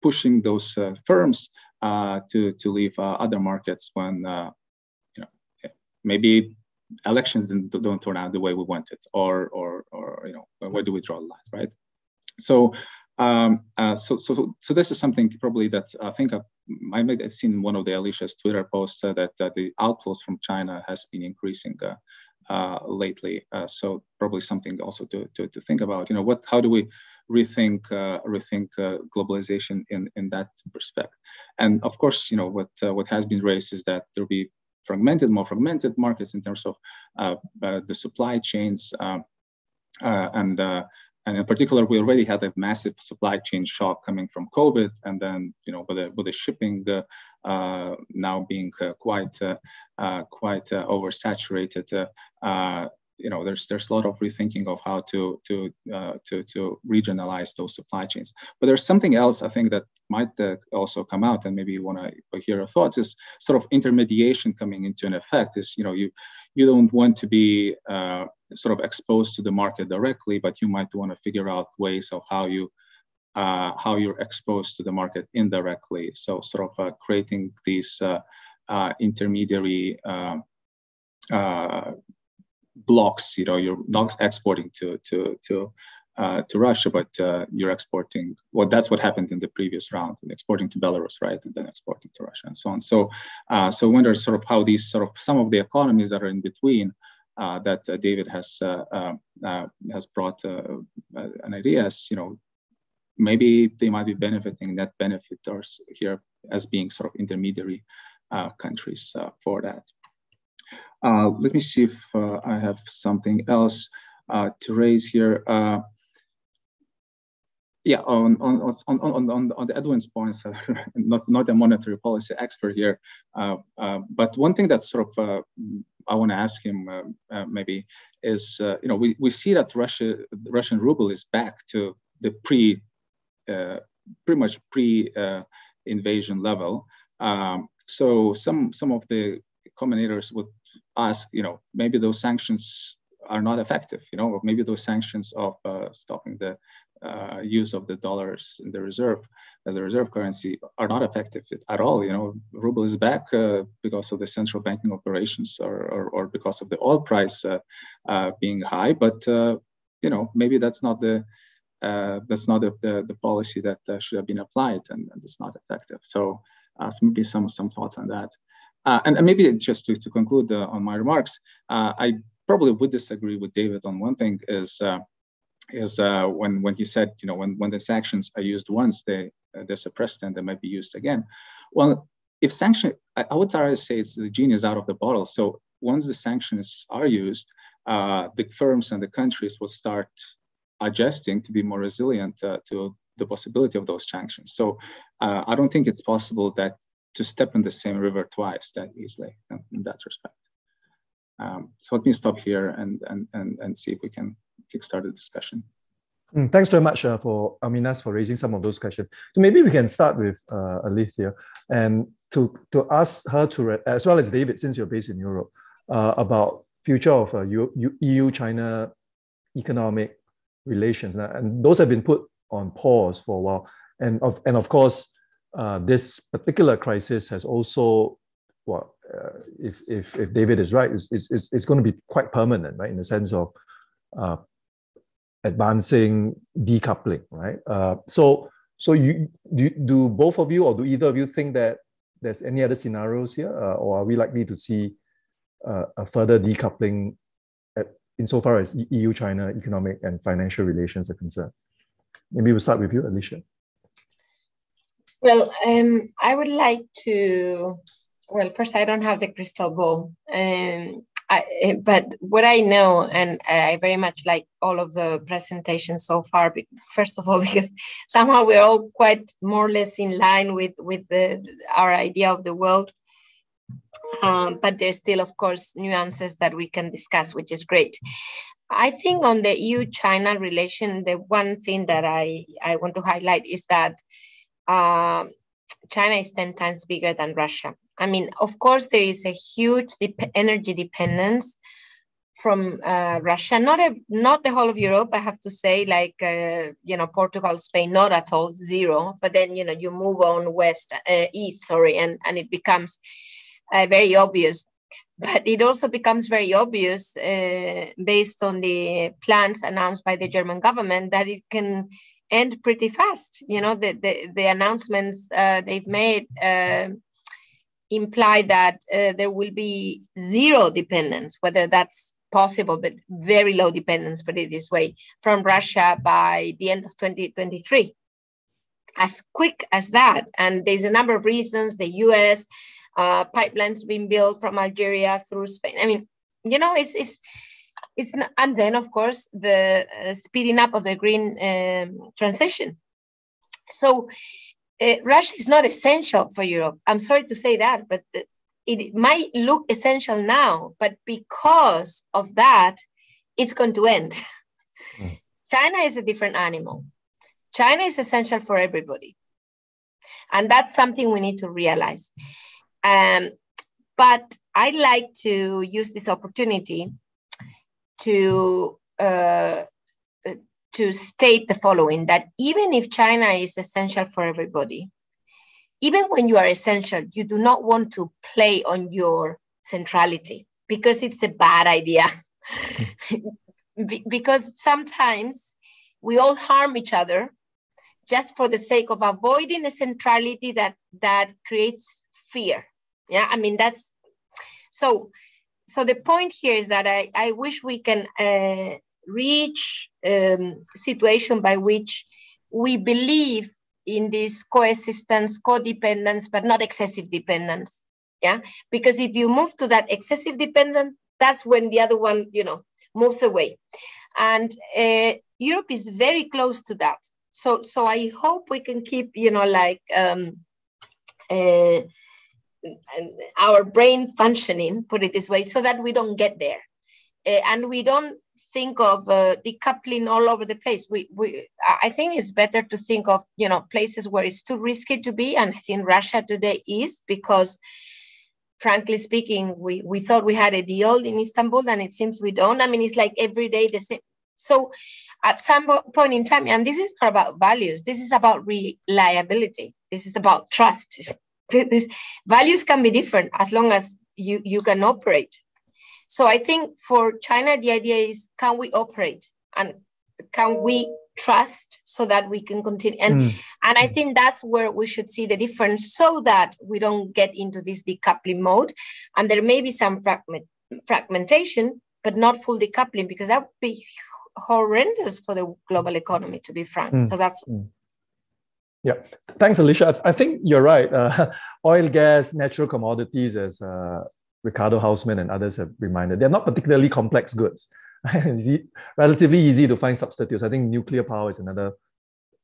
pushing those firms to leave other markets when maybe elections don't turn out the way we want it, or where do we draw the line, right? So this is something probably that I think I might have seen in one of the Alicia's Twitter posts that the outflows from China has been increasing lately. So probably something also to think about. How do we rethink globalization in that respect? And of course, what has been raised is that there'll be more fragmented markets in terms of the supply chains, and in particular, we already had a massive supply chain shock coming from COVID, and then with the shipping now being quite oversaturated. There's a lot of rethinking of how to regionalize those supply chains. But there's something else I think that might also come out, and maybe you want to hear your thoughts, is sort of intermediation coming into an effect. Is you don't want to be sort of exposed to the market directly, but you might want to figure out ways of how you're exposed to the market indirectly. So sort of creating these intermediary blocks. You're not exporting to Russia, but you're exporting. Well, that's what happened in the previous round, and exporting to Belarus, right, and then exporting to Russia, and so on. So, so wonder sort of how these sort of some of the economies that are in between that David has brought an idea as maybe they might be benefiting net benefiters here as being sort of intermediary countries for that. Let me see if I have something else to raise here. On the Edwin's points, not a monetary policy expert here, but one thing that sort of I want to ask him maybe is we see that the Russian ruble is back to the pretty much pre invasion level. So some of the commentators would ask, maybe those sanctions are not effective, or maybe those sanctions of stopping the use of the dollars in the reserve as a reserve currency are not effective at all. Ruble is back because of the central banking operations or because of the oil price being high, but maybe that's not the that's not the policy that should have been applied, and it's not effective. So, maybe some thoughts on that. And maybe just to conclude on my remarks, I probably would disagree with David on one thing is when he said, you know, when the sanctions are used once, they're suppressed and they might be used again. Well, if sanction, I would rather say it's the genius out of the bottle. So once the sanctions are used, the firms and the countries will start adjusting to be more resilient to the possibility of those sanctions. So I don't think it's possible that to step in the same river twice that easily in that respect. So let me stop here and see if we can kickstart the discussion. Thanks very much for Alminas for raising some of those questions. So maybe we can start with Alicia and to ask her to, as well as David, since you're based in Europe, about future of EU-China economic relations. And those have been put on pause for a while. And of course, this particular crisis has also, well, if David is right, it's going to be quite permanent, right? In the sense of advancing decoupling, right? So you do both of you, or do either of you think that there's any other scenarios here, or are we likely to see a further decoupling insofar as EU-China economic and financial relations are concerned? Maybe we'll start with you, Alicia. Well, I would like to, well, first, I don't have the crystal ball, but what I know, and I very much like all of the presentations so far, but first of all, because somehow we're all quite more or less in line with our idea of the world, but there's still, of course, nuances that we can discuss, which is great. I think on the EU-China relation, the one thing that I want to highlight is that China is 10 times bigger than Russia. I mean, of course, there is a huge energy dependence from Russia. Not the whole of Europe, I have to say, like, you know, Portugal, Spain, not at all, zero. But then, you know, you move on east, and it becomes very obvious. But it also becomes very obvious based on the plans announced by the German government that it can end pretty fast. You know, the announcements they've made imply that there will be zero dependence, whether that's possible, but very low dependence, put it this way, from Russia by the end of 2023. As quick as that. And there's a number of reasons. The US pipelines being built from Algeria through Spain. I mean, you know, it's not, and then, of course, the speeding up of the green transition. So Russia is not essential for Europe. I'm sorry to say that, but it might look essential now, but because of that, it's going to end. Mm. China is a different animal. China is essential for everybody. And that's something we need to realize. But I'd like to use this opportunity to state the following, that even if China is essential for everybody, even when you are essential, you do not want to play on your centrality, because it's a bad idea. Because sometimes we all harm each other just for the sake of avoiding a centrality that creates fear. Yeah, I mean, that's so. So the point here is that I wish we can reach a situation by which we believe in this coexistence, codependence, but not excessive dependence. Yeah, because if you move to that excessive dependence, that's when the other one, you know, moves away. And Europe is very close to that. So I hope we can keep, you know, like our brain functioning, put it this way, so that we don't get there. And we don't think of decoupling all over the place. I think it's better to think of, you know, places where it's too risky to be. And I think Russia today is, because frankly speaking, we thought we had a deal in Istanbul and it seems we don't. I mean, it's like every day the same. So at some point in time, and this is not about values, this is about reliability. This is about trust. This values can be different as long as you can operate. So I think for China, the idea is, can we operate and can we trust so that we can continue. And I think that's where we should see the difference so that we don't get into this decoupling mode. And there may be some fragmentation, but not full decoupling, because that would be horrendous for the global economy, to be frank. So that's... Yeah, thanks, Alicia. I think you're right. Oil, gas, natural commodities, as Ricardo Hausman and others have reminded, they're not particularly complex goods. It's relatively easy to find substitutes. I think nuclear power is another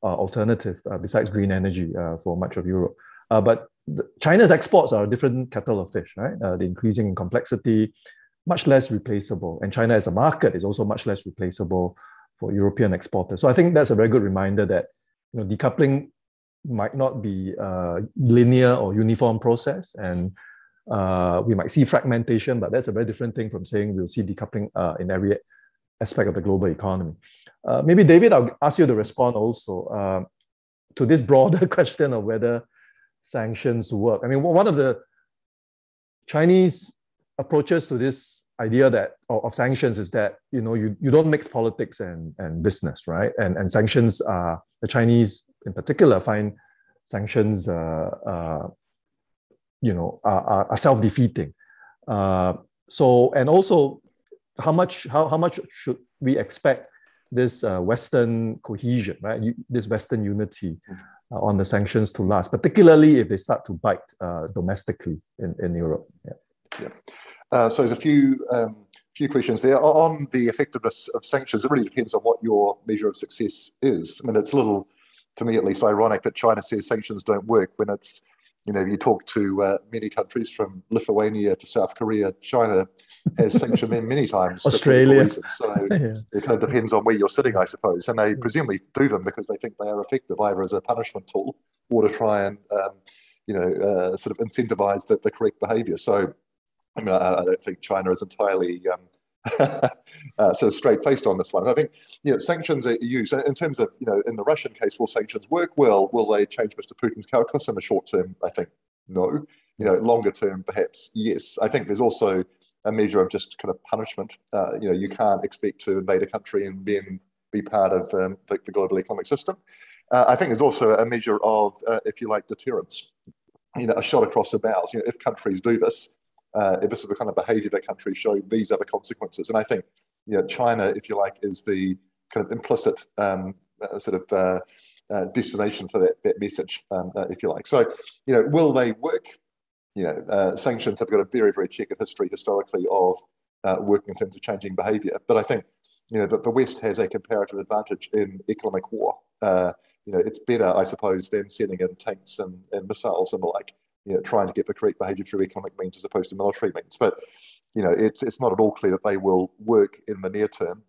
alternative besides green energy for much of Europe. But China's exports are a different kettle of fish, right? The increasing in complexity, much less replaceable. And China as a market is also much less replaceable for European exporters. So I think that's a very good reminder that, you know, decoupling might not be a linear or uniform process, and we might see fragmentation, but that's a very different thing from saying we'll see decoupling in every aspect of the global economy. Maybe, David, I'll ask you to respond also to this broader question of whether sanctions work. I mean, one of the Chinese approaches to this idea that of sanctions is that, you know, you don't mix politics and business, right? And sanctions are, the Chinese in particular find sanctions you know, are self-defeating. So, and also how much should we expect this Western cohesion, right? This Western unity on the sanctions to last, particularly if they start to bite domestically in Europe. So there's a few questions there. On the effectiveness of sanctions, it really depends on what your measure of success is. I mean, it's a little, to me at least, ironic that China says sanctions don't work when it's, you know, if you talk to many countries from Lithuania to South Korea, China has sanctioned them many times. Australia. So it kind of depends on where you're sitting, I suppose. And they presumably do them because they think they are effective, either as a punishment tool or to try and, you know, sort of incentivize the correct behavior. So, I mean, I don't think China is entirely sort of straight-faced on this one. I think, you know, sanctions are used in terms of, you know, in the Russian case, will sanctions work well? Will they change Mr. Putin's calculus in the short term? I think no. You know, longer term, perhaps yes. I think there's also a measure of just kind of punishment. You know, you can't expect to invade a country and then be part of the global economic system. I think there's also a measure of, if you like, deterrence. You know, a shot across the bows. You know, if countries do this, if this is the kind of behaviour that countries show, these are the consequences. And I think, you know, China, if you like, is the kind of implicit sort of destination for that message, if you like. So, you know, will they work? You know, sanctions have got a very, very checkered history historically of working in terms of changing behaviour. But I think, you know, that the West has a comparative advantage in economic war. You know, it's better, I suppose, than sending in tanks and missiles and the like. You know, trying to get the correct behaviour through economic means as opposed to military means. But, you know, it's not at all clear that they will work in the near term,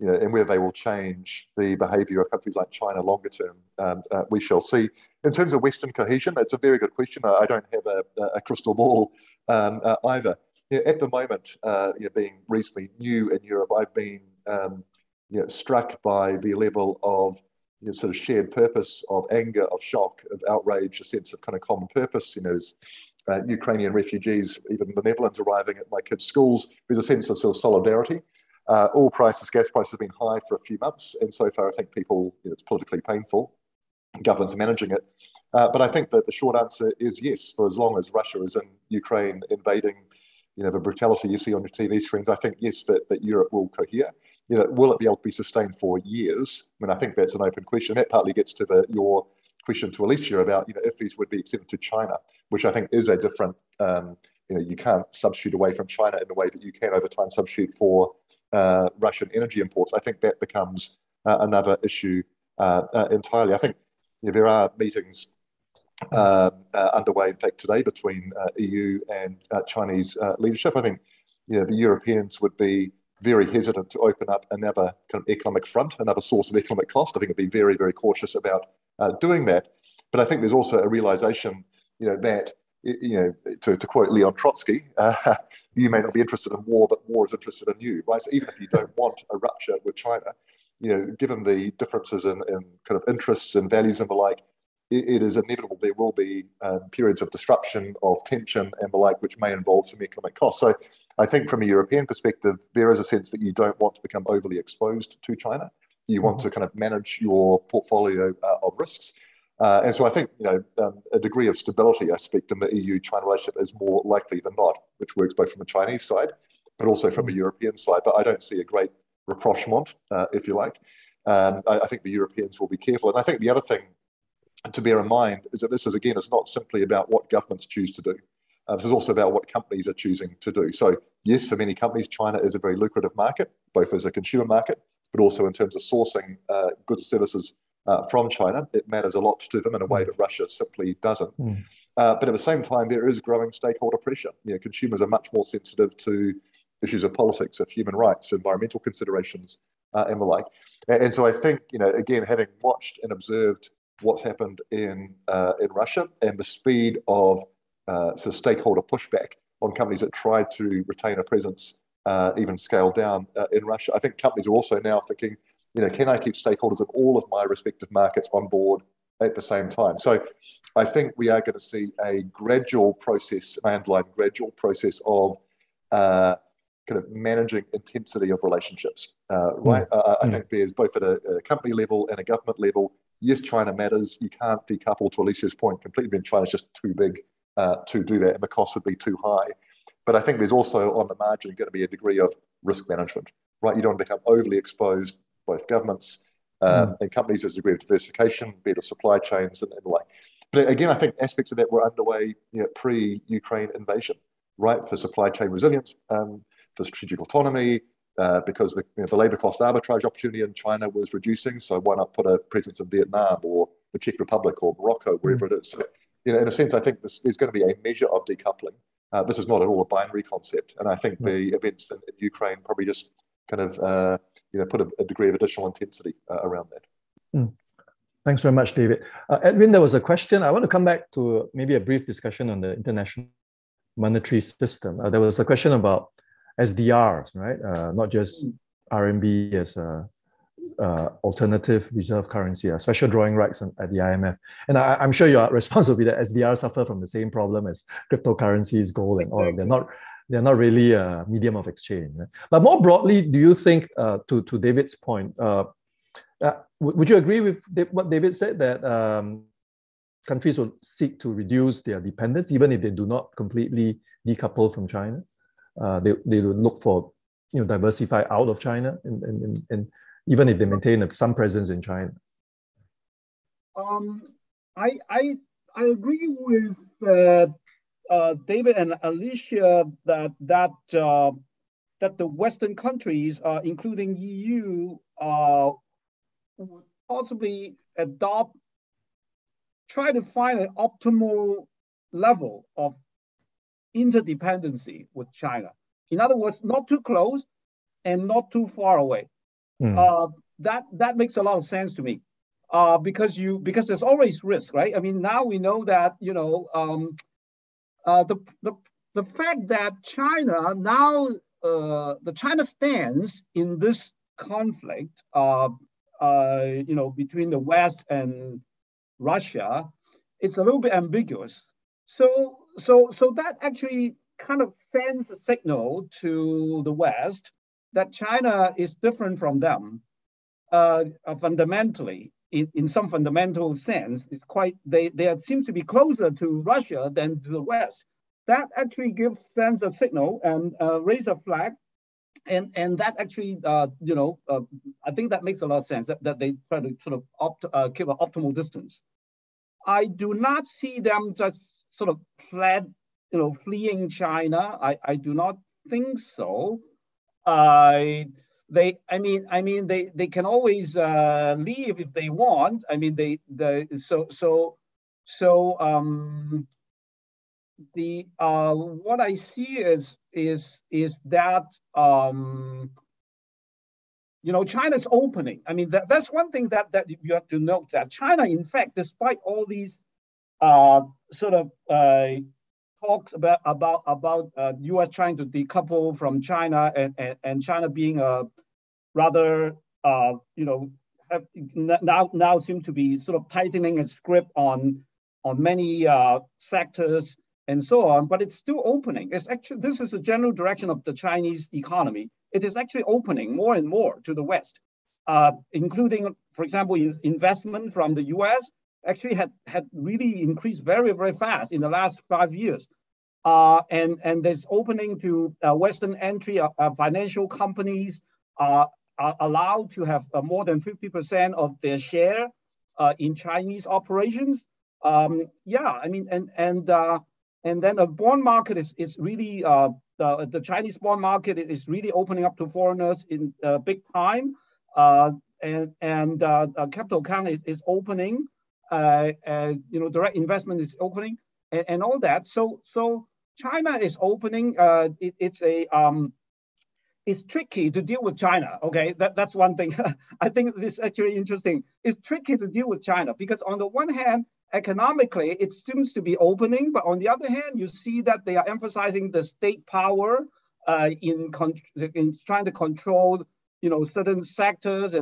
you know, and whether they will change the behaviour of countries like China longer term, we shall see. In terms of Western cohesion, that's a very good question. I don't have a crystal ball either. You know, at the moment, you know, being reasonably new in Europe, I've been you know, struck by the level of, you know, sort of shared purpose, of anger, of shock, of outrage, a sense of kind of common purpose. You know, as Ukrainian refugees, even the Netherlands arriving at my kids' schools, there's a sense of sort of solidarity. Oil prices, gas prices have been high for a few months, and so far I think people, you know, it's politically painful. Governments are managing it. But I think that the short answer is yes, for as long as Russia is in Ukraine invading, you know, the brutality you see on your TV screens, I think, yes, that Europe will cohere. You know, will it be able to be sustained for years? I mean, I think that's an open question. That partly gets to your question to Alicia about, you know, if these would be extended to China, which I think is a different, you know, you can't substitute away from China in the way that you can over time substitute for Russian energy imports. I think that becomes another issue entirely. I think, you know, there are meetings underway, in fact, today between EU and Chinese leadership. I think, you know, the Europeans would be very hesitant to open up another kind of economic front, another source of economic cost. I think it'd be very, very cautious about doing that. But I think there's also a realization, you know, that, you know, to quote Leon Trotsky, you may not be interested in war, but war is interested in you, right? So even if you don't want a rupture with China, you know, given the differences in kind of interests and values and the like, it is inevitable there will be periods of disruption, of tension and the like, which may involve some economic costs. So I think from a European perspective, there is a sense that you don't want to become overly exposed to China. you want to kind of manage your portfolio of risks. And so I think, a degree of stability aspect in the EU-China relationship is more likely than not, which works both from the Chinese side, but also from the European side. But I don't see a great rapprochement, if you like. I think the Europeans will be careful. And I think the other thing to bear in mind is that this is, again, it's not simply about what governments choose to do. This is also about what companies are choosing to do. So yes, for many companies, China is a very lucrative market, both as a consumer market, but also in terms of sourcing goods and services from China. It matters a lot to them in a way that Russia simply doesn't. But at the same time, there is growing stakeholder pressure. Consumers are much more sensitive to issues of politics, of human rights, environmental considerations, and the like. And so I think, again, having watched and observed what's happened in Russia and the speed of stakeholder pushback on companies that tried to retain a presence, even scaled down in Russia, I think companies are also now thinking, can I keep stakeholders of all of my respective markets on board at the same time? So I think we are going to see a gradual process, an underlying gradual process of kind of managing intensity of relationships, right? I think there's both at a company level and a government level. Yes, China matters. You can't decouple, to Alicia's point, completely. China's just too big to do that, and the cost would be too high. But I think there's also on the margin going to be a degree of risk management, right? You don't become overly exposed, both governments and companies, as a degree of diversification, be it of supply chains and the like. But again, I think aspects of that were underway pre-Ukraine invasion, right? For supply chain resilience, for strategic autonomy, because the labor cost arbitrage opportunity in China was reducing. So why not put a presence in Vietnam or the Czech Republic or Morocco, wherever it is. So, in a sense, I think there's going to be a measure of decoupling. This is not at all a binary concept. And I think the events in Ukraine probably just kind of put a degree of additional intensity around that. Thanks very much, David. Edwin, there was a question. I want to come back to maybe a brief discussion on the international monetary system. There was a question about SDRs, right? Not just RMB as an alternative reserve currency, special drawing rights at the IMF. And I'm sure your response will be that SDRs suffer from the same problem as cryptocurrencies, gold, and oil. They're not really a medium of exchange. Right? But more broadly, do you think, to David's point, would you agree with what David said, that countries will seek to reduce their dependence, even if they do not completely decouple from China? They would look for, diversify out of China, and even if they maintain some presence in China. I agree with David and Alicia that the Western countries, including EU, would possibly try to find an optimal level of interdependency with China. In other words, not too close and not too far away. That makes a lot of sense to me, because there's always risk, right? I mean, now we know that the fact that China now China stands in this conflict, between the West and Russia, it's a little bit ambiguous. So that actually kind of sends a signal to the West that China is different from them fundamentally, in some fundamental sense. It's quite, they seem to be closer to Russia than to the West. That actually sends a signal and raise a flag, and that actually, I think that makes a lot of sense, that they try to sort of keep an optimal distance. I do not see them just sort of fleeing China. I do not think so. They can always leave if they want. What I see is that China's opening. I mean, that's one thing that you have to note, that China, in fact, despite all these talks about U.S. trying to decouple from China and China being a rather now seem to be sort of tightening its grip on many sectors and so on, but it's still opening. It's actually, this is the general direction of the Chinese economy. It is actually opening more and more to the West. including, for example, investment from the US, actually had really increased very, very fast in the last 5 years. And there's opening to Western entry of financial companies are allowed to have more than 50% of their share in Chinese operations. And then the bond market is really, the Chinese bond market is really opening up to foreigners in big time. Capital account is opening, direct investment is opening and all that. So China is opening, it's tricky to deal with China, okay? That's one thing. I think this is actually interesting. It's tricky to deal with China because on the one hand, economically, it seems to be opening, but on the other hand, you see that they are emphasizing the state power in trying to control, certain sectors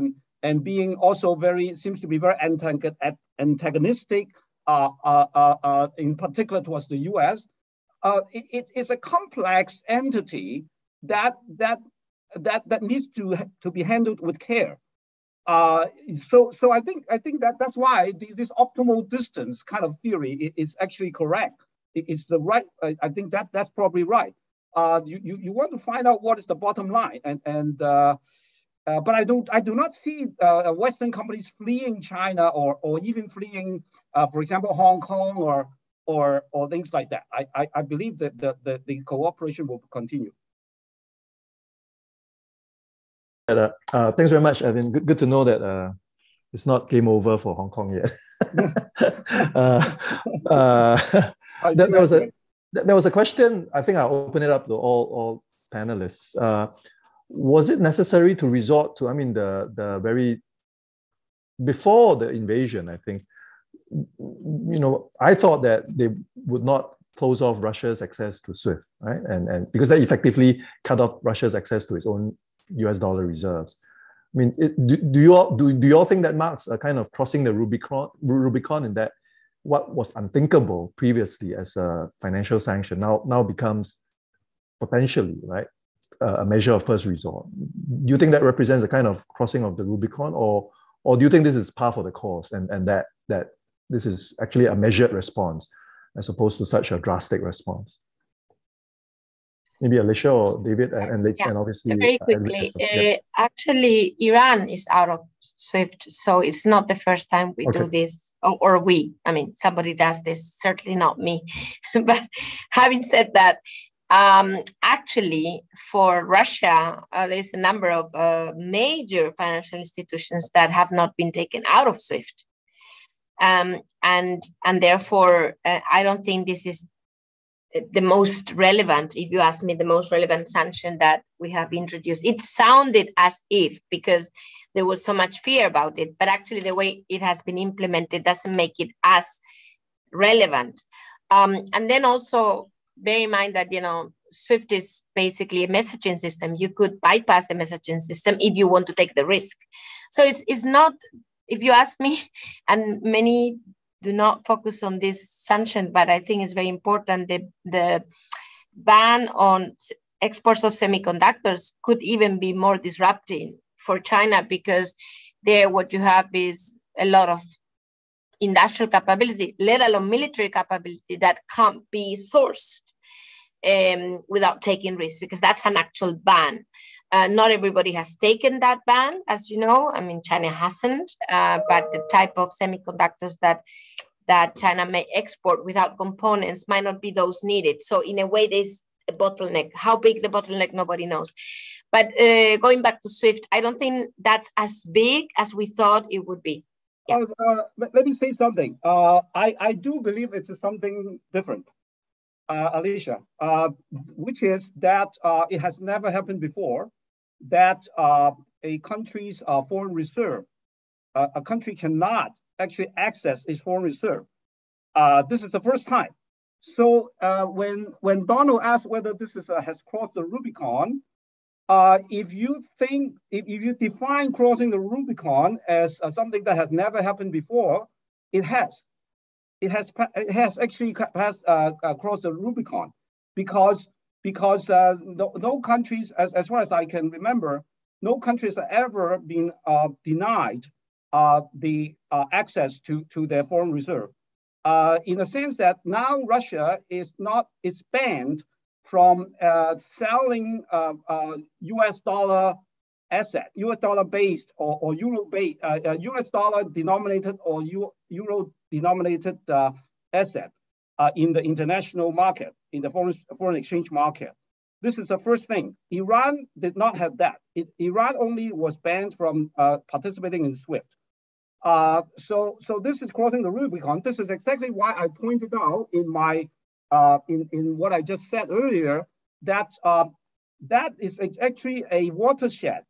and being also seems to be very antagonistic, in particular towards the U.S. It's a complex entity that needs to be handled with care. So I think that's why this optimal distance kind of theory is actually correct. It's the right. I think that's probably right. You want to find out what is the bottom line, but I do not see Western companies fleeing China or even fleeing, for example, Hong Kong or things like that. I believe that the cooperation will continue. Thanks very much, Edwin. Good to know that it's not game over for Hong Kong yet. There was a question. I think I'll open it up to all panelists. Was it necessary to resort to? I mean, before the invasion, I think I thought that they would not close off Russia's access to SWIFT, right? And because that effectively cut off Russia's access to its own US dollar reserves. I mean, do you all think that marks a kind of crossing the Rubicon in that what was unthinkable previously as a financial sanction now becomes potentially, right, a measure of first resort? Do you think that represents a kind of crossing of the Rubicon, or do you think this is par for the course and that this is actually a measured response as opposed to such a drastic response? Maybe Alicia or David, and obviously very quickly. Actually, Iran is out of SWIFT, so it's not the first time we do this, or we. I mean, somebody does this. Certainly not me. But having said that, actually, for Russia, there is a number of major financial institutions that have not been taken out of SWIFT, and therefore, I don't think this is the most relevant, if you ask me, the most relevant sanction that we have introduced. It sounded as if, because there was so much fear about it, but actually the way it has been implemented doesn't make it as relevant. And then also bear in mind that, SWIFT is basically a messaging system. You could bypass the messaging system if you want to take the risk. So it's not, if you ask me, and many do not focus on this sanction, but I think it's very important. The ban on exports of semiconductors could even be more disrupting for China, because there what you have is a lot of industrial capability, let alone military capability, that can't be sourced without taking risk, because that's an actual ban. Not everybody has taken that ban, as you know. I mean, China hasn't, but the type of semiconductors that China may export without components might not be those needed. So in a way, there's a bottleneck. How big the bottleneck, nobody knows. But going back to SWIFT, I don't think that's as big as we thought it would be. Yeah. Let me say something. I do believe it's something different. Alicia, which is that it has never happened before that a country's foreign reserve, a country cannot actually access its foreign reserve. This is the first time. So when Donald asked whether this is has crossed the Rubicon, if you define crossing the Rubicon as something that has never happened before, it has. It has actually passed across the Rubicon, because no countries, as far as I can remember, no countries have ever been denied the access to their foreign reserve. In the sense that now Russia is banned from selling US dollar asset, US dollar based or euro based, US dollar denominated or euro denominated asset in the international market, in the foreign exchange market. This is the first thing. Iran did not have that. Iran only was banned from participating in SWIFT. So this is crossing the Rubicon. This is exactly why I pointed out in my in what I just said earlier that that is actually a watershed.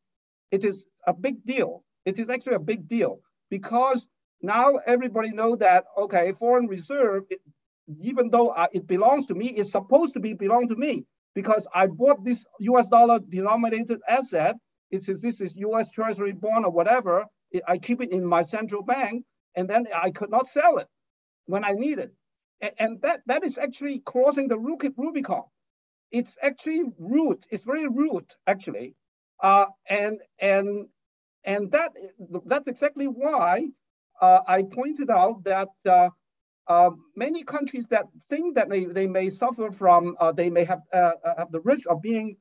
It is a big deal. It is actually a big deal because now everybody knows that okay, foreign reserve, even though it belongs to me, it's supposed to belong to me because I bought this U.S. dollar denominated asset. It says this is U.S. Treasury bond or whatever. I keep it in my central bank, and then I could not sell it when I need it. And that is actually crossing the Rubicon. It's actually rude. It's very rude, actually. And that's exactly why I pointed out that many countries that think that they may suffer from, they may have the risk of being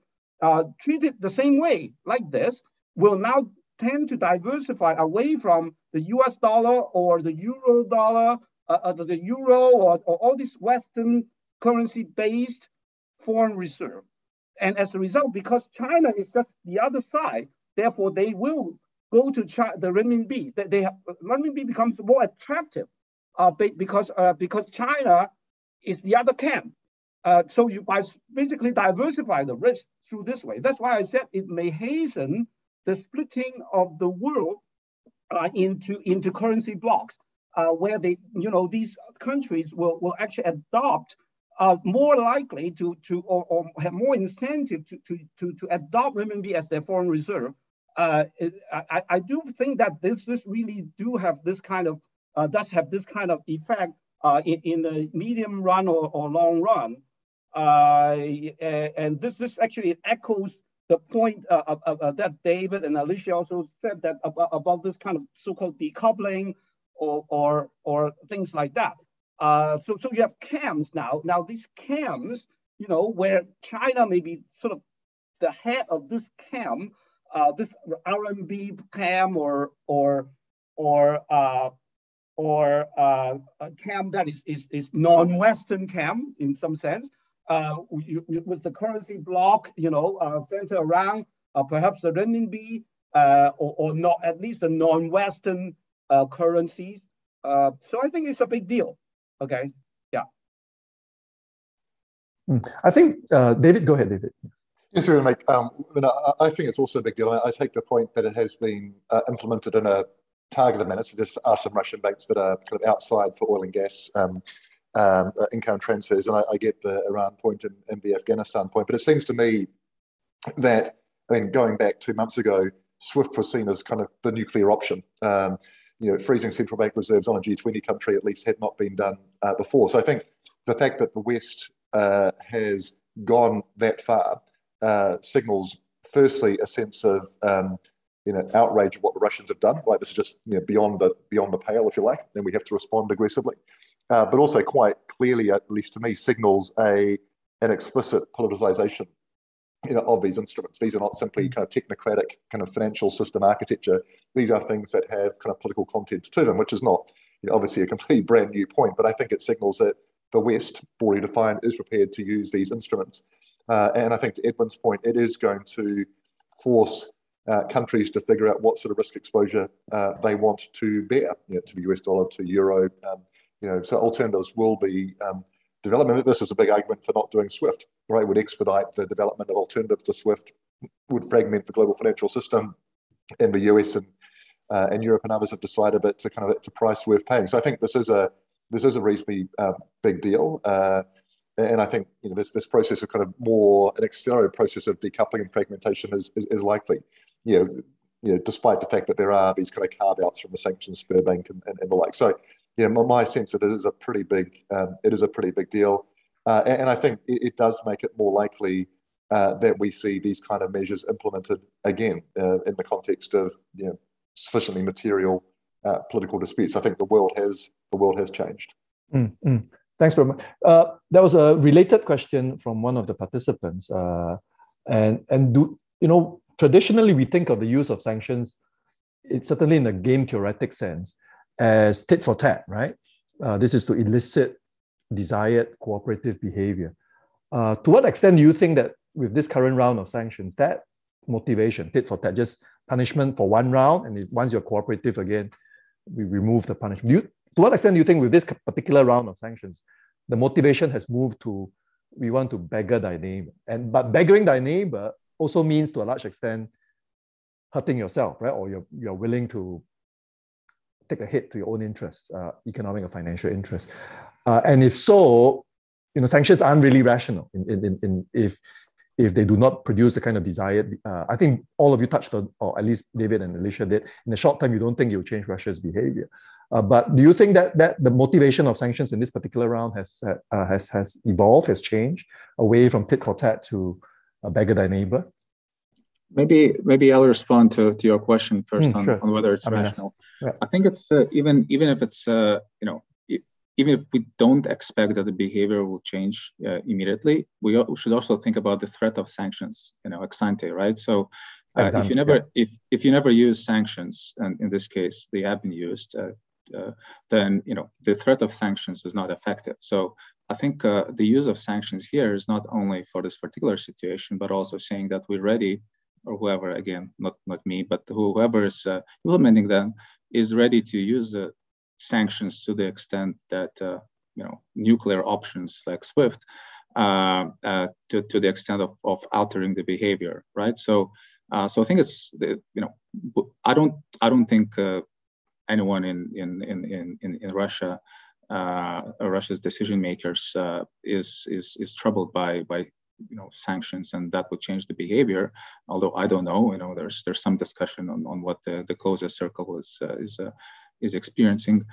treated the same way like this, will now tend to diversify away from the US dollar or the euro dollar, the euro or all this Western currency-based foreign reserve. And as a result, because China is just the other side, therefore they will go to the renminbi. Renminbi becomes more attractive because China is the other camp. So you basically diversify the risk through this way. That's why I said it may hasten the splitting of the world into currency blocks, where they, these countries will actually adopt more likely to have more incentive to adopt renminbi as their foreign reserve. I do think that this really does have this kind of effect in the medium run or long run, and this actually echoes the point that David and Alicia also said that about this kind of so-called decoupling or things like that. So you have camps now. Now these camps, where China may be sort of the head of this camp, this RMB camp or a camp that is non-Western camp in some sense. With the currency block, centered around perhaps the renminbi or not, at least the non-Western currencies. So I think it's a big deal. Okay, yeah. I think David, go ahead, David. Yes, sir, Mike. I think it's also a big deal. I take the point that it has been implemented in a targeted manner. So there are some Russian banks that are kind of outside for oil and gas. Income transfers, and I get the Iran point and the Afghanistan point, but it seems to me that, going back 2 months ago, SWIFT was seen as kind of the nuclear option. Freezing central bank reserves on a G20 country at least had not been done before. So I think the fact that the West has gone that far signals, firstly, a sense of outrage at what the Russians have done. Like this is just beyond the pale, if you like, and we have to respond aggressively. But also quite clearly, at least to me, signals an explicit politicization of these instruments. These are not simply kind of technocratic kind of financial system architecture. These are things that have kind of political content to them, which is not obviously a completely brand new point. But I think it signals that the West, broadly defined, is prepared to use these instruments. And I think to Edwin's point, it is going to force countries to figure out what sort of risk exposure they want to bear, to the US dollar, to euro. So alternatives will be development. This is a big argument for not doing SWIFT, right? It would expedite the development of alternatives to SWIFT, would fragment the global financial system, and the US and Europe and others have decided that it's a price worth paying. So I think this is a reasonably big deal, and I think this process of more an accelerated process of decoupling and fragmentation is likely. Despite the fact that there are these carve-outs from the sanctions spur bank and the like. So. My sense that it is a pretty big deal, and I think it does make it more likely that we see these kind of measures implemented again in the context of sufficiently material political disputes. I think the world has changed. Mm-hmm. Thanks very much. There was a related question from one of the participants, and traditionally we think of the use of sanctions, it's certainly in a game theoretic sense, as tit for tat, right? This is to elicit desired cooperative behavior. To what extent do you think that with this current round of sanctions, that motivation, tit for tat, just punishment for one round, and once you're cooperative again, we remove the punishment. To what extent do you think with this particular round of sanctions, the motivation has moved to, we want to beggar thy neighbor? But beggaring thy neighbor also means to a large extent hurting yourself, right? Or you're willing to take a hit to your own interests, economic or financial interests. And if so, sanctions aren't really rational if they do not produce the kind of desired. I think all of you touched on, or at least David and Alicia did, in the short term, you don't think you'll change Russia's behavior. But do you think that the motivation of sanctions in this particular round has evolved, has changed away from tit for tat to beggar thy neighbor? Maybe I'll respond to your question first on whether it's rational. Yeah. I think it's even if it's even if we don't expect that the behavior will change immediately, we should also think about the threat of sanctions, ex ante, right? So if you never use sanctions, and in this case they have been used, then the threat of sanctions is not effective. So I think the use of sanctions here is not only for this particular situation, but also saying that we're ready. Or whoever, again, not me, but whoever is implementing them is ready to use the sanctions to the extent that nuclear options like SWIFT to the extent of altering the behavior, right? So, so I think it's I don't think anyone in Russia, Russia's decision makers is troubled by sanctions, and that would change the behavior. Although I don't know, there's some discussion on what the closest circle is experiencing.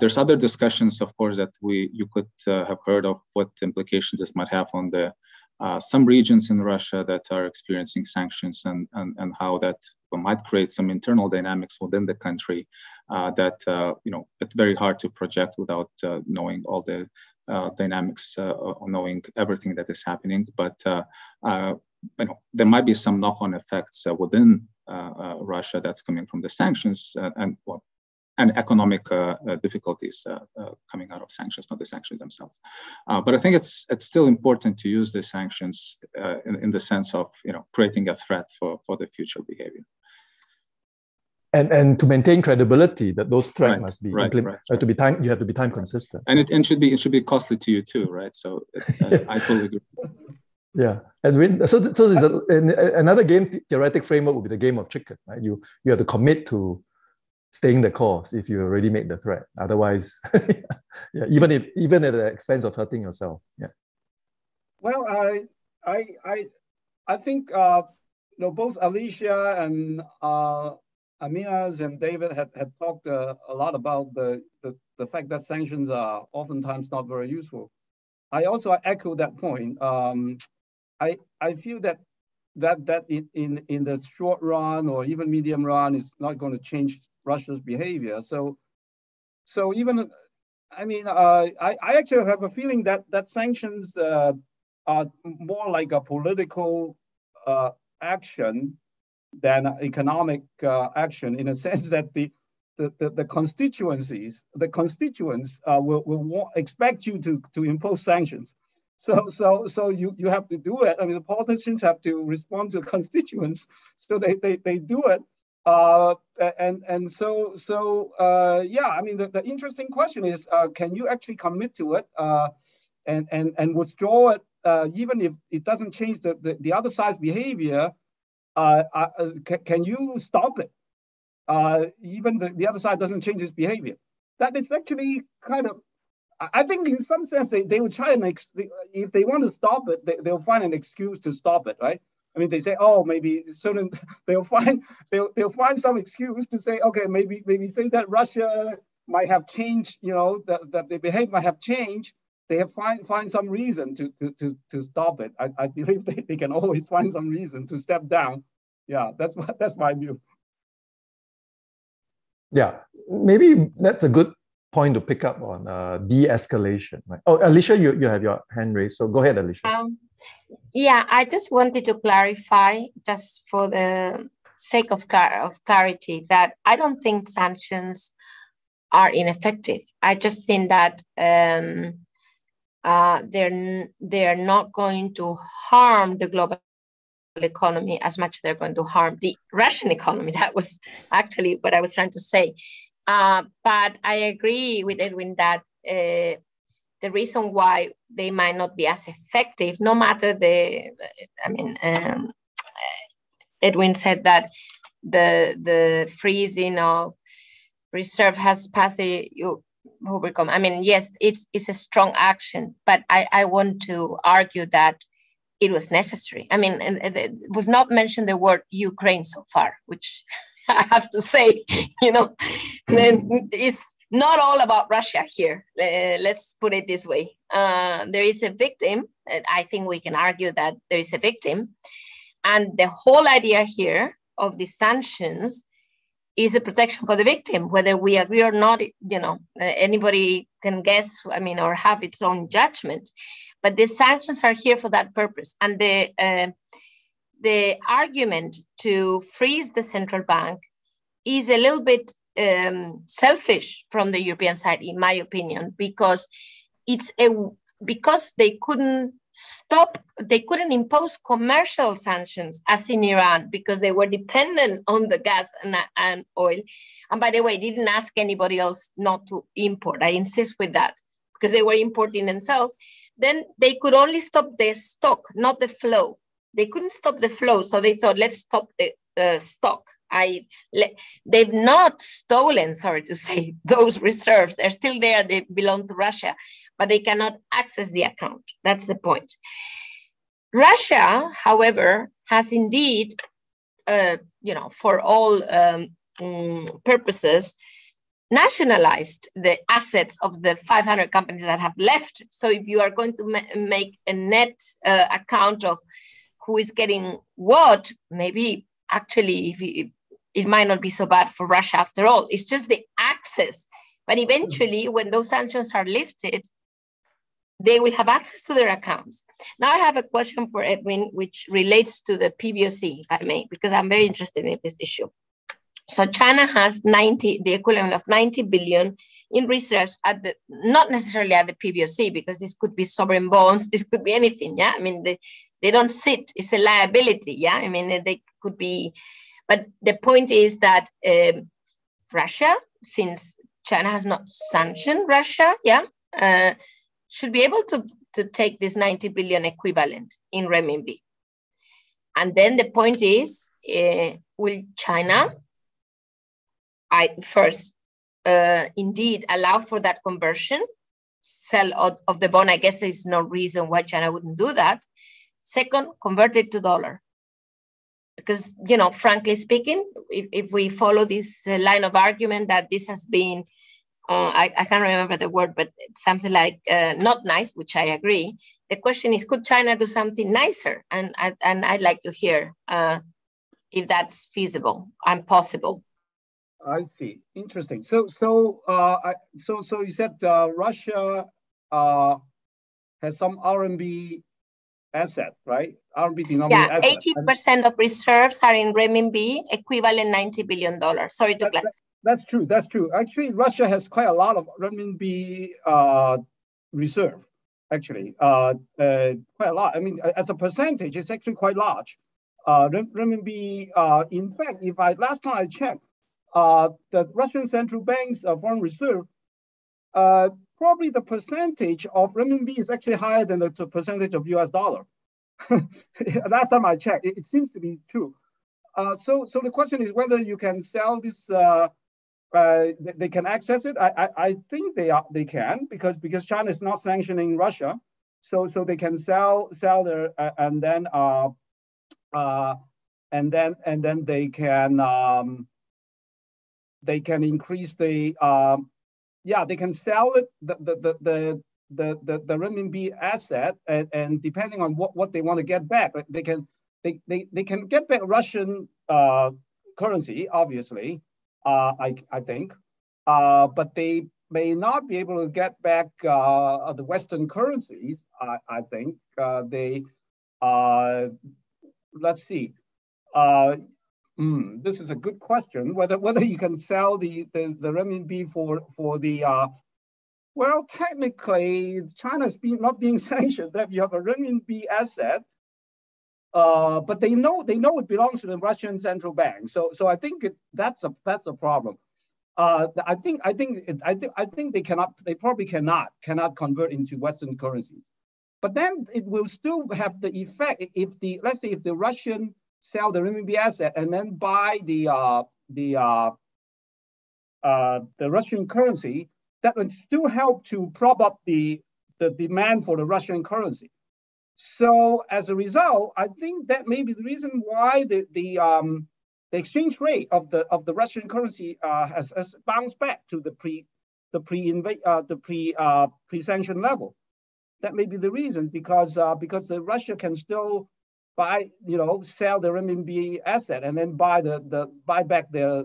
There's other discussions, of course, that you could have heard of what implications this might have on the some regions in Russia that are experiencing sanctions, and how that might create some internal dynamics within the country that it's very hard to project without knowing all the dynamics, knowing everything that is happening. But there might be some knock-on effects within Russia that's coming from the sanctions, and economic difficulties coming out of sanctions, not the sanctions themselves. But I think it's still important to use the sanctions in the sense of creating a threat for the future behavior. And to maintain credibility, that those threats must be to be time. You have to be time consistent, and it should be costly to you too, right? So I totally agree. Yeah, and so this is another game theoretic framework would be the game of chicken, right? You have to commit to staying the course if you already made the threat. Otherwise, even at the expense of hurting yourself. Yeah. Well, I think both Alicia and Alminas and David had talked a lot about the fact that sanctions are oftentimes not very useful. I also echo that point. I feel that in the short run or even medium run, it's not going to change Russia's behavior. So even, I actually have a feeling that sanctions are more like a political action than economic action, in a sense that the constituents will expect you to impose sanctions. So you have to do it. I mean, the politicians have to respond to constituents, so they do it. The interesting question is, can you actually commit to it and withdraw it, even if it doesn't change the other side's behavior? Can you stop it? Even the other side doesn't change its behavior. That is actually kind of, I think in some sense, they will try and, if they want to stop it, they'll find an excuse to stop it, right? I mean, they say, oh, maybe certain, they'll find some excuse to say, okay, maybe say that Russia might have changed, that they behave might have changed, they have find some reason to stop it. I believe they can always find some reason to step down. Yeah, that's my view. Yeah, maybe that's a good point to pick up on de-escalation. Right? Oh, Alicia, you have your hand raised, so go ahead, Alicia. Yeah, I just wanted to clarify, just for the sake of clarity, that I don't think sanctions are ineffective. I just think that they're not going to harm the global economy as much as they're going to harm the Russian economy. That was actually what I was trying to say. But I agree with Edwin that the reason why they might not be as effective, no matter the, I mean, Edwin said that the freezing of reserve has passed the overcome. I mean, yes, it's a strong action, but I want to argue that it was necessary. I mean, and we've not mentioned the word Ukraine so far, which I have to say, you know, it's not all about Russia here. Let's put it this way. There is a victim. I think we can argue that there is a victim. And the whole idea here of the sanctions is a protection for the victim, whether we agree or not, you know, anybody can guess, I mean, or have its own judgment. But the sanctions are here for that purpose. And the argument to freeze the central bank is a little bit selfish from the European side, in my opinion, because because they couldn't stop, they couldn't impose commercial sanctions as in Iran because they were dependent on the gas and oil. And by the way, didn't ask anybody else not to import. I insist with that because they were importing themselves. Then they could only stop their stock, not the flow. They couldn't stop the flow. So they thought, let's stop the stock. They've not stolen, sorry to say, those reserves. They're still there. They belong to Russia, but they cannot access the account. That's the point. Russia, however, has indeed, you know, for all purposes, nationalized the assets of the 500 companies that have left. So if you are going to make a net account of who is getting what, maybe actually it might not be so bad for Russia after all. It's just the access. But eventually, when those sanctions are lifted, they will have access to their accounts. Now I have a question for Edwin, which relates to the PBOC, if I may, because I'm very interested in this issue. So China has the equivalent of 90 billion in reserves at the, not necessarily at the PBOC, because this could be sovereign bonds, this could be anything, yeah? I mean, they don't sit, it's a liability, yeah? I mean, they could be, but the point is that Russia, since China has not sanctioned Russia, yeah, should be able to take this 90 billion equivalent in RMB. And then the point is, will China indeed allow for that conversion, sell out of the bond? I guess there's no reason why China wouldn't do that. Second, convert it to dollar. Because, you know, frankly speaking, if we follow this line of argument that this has been, I can't remember the word, but something like not nice, which I agree. The question is, could China do something nicer? And I'd like to hear if that's feasible and possible. I see. Interesting. So you said Russia has some RMB asset, right? RMB denominated. Yeah, 80% of reserves are in renminbi, equivalent $90 billion. Sorry to clarify. That's true. That's true. Actually, Russia has quite a lot of renminbi reserve. Actually, quite a lot. I mean, as a percentage, it's actually quite large. Renminbi. In fact, if I last time I checked, the Russian Central Bank's foreign reserve, probably the percentage of renminbi is actually higher than the percentage of US dollar. Last time I checked, it seems to be true. So the question is whether you can sell this, they can access it. I think they can because China is not sanctioning Russia. So they can sell their, and then they can, they can increase the, yeah, they can sell it, the the renminbi asset, and depending on what they want to get back, they can get back Russian currency, obviously, I think, but they may not be able to get back the Western currencies. I think let's see. This is a good question. Whether you can sell the renminbi for the well, technically, China's not being sanctioned. That you have a renminbi asset, but they know it belongs to the Russian central bank. So I think that's a problem. I think they probably cannot convert into Western currencies. But then it will still have the effect let's say if the Russian sell the renminbi asset and then buy the Russian currency. That would still help to prop up the demand for the Russian currency. So as a result, I think that may be the reason why the exchange rate of the Russian currency has bounced back to the pre-sanction level. That may be the reason because the Russia can still buy, sell the renminbi asset and then buy back their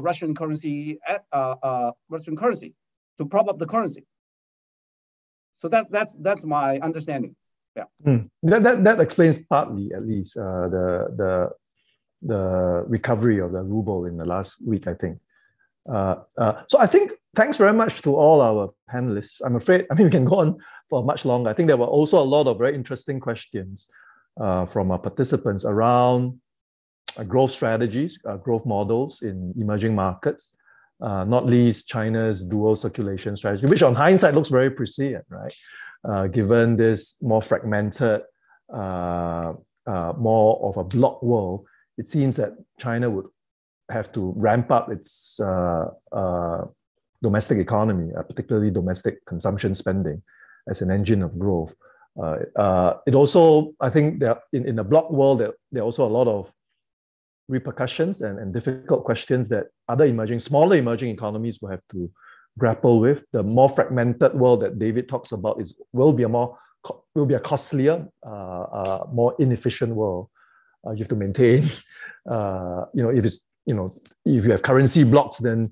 Russian currency to prop up the currency. So that's my understanding. Yeah, that explains partly, at least, the recovery of the ruble in the last week, I think. So I think thanks very much to all our panelists. I'm afraid, we can go on for much longer. I think there were also a lot of very interesting questions from our participants around growth strategies, growth models in emerging markets, not least China's dual circulation strategy, which on hindsight looks very prescient, right? Given this more fragmented, more of a block world, it seems that China would have to ramp up its domestic economy, particularly domestic consumption spending, as an engine of growth. It also, I think, in the block world, there are also a lot of repercussions and difficult questions that other smaller emerging economies will have to grapple with. The more fragmented world that David talks about will be a costlier, more inefficient world. You have to maintain, if you have currency blocks, then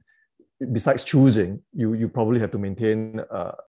besides choosing, you probably have to maintain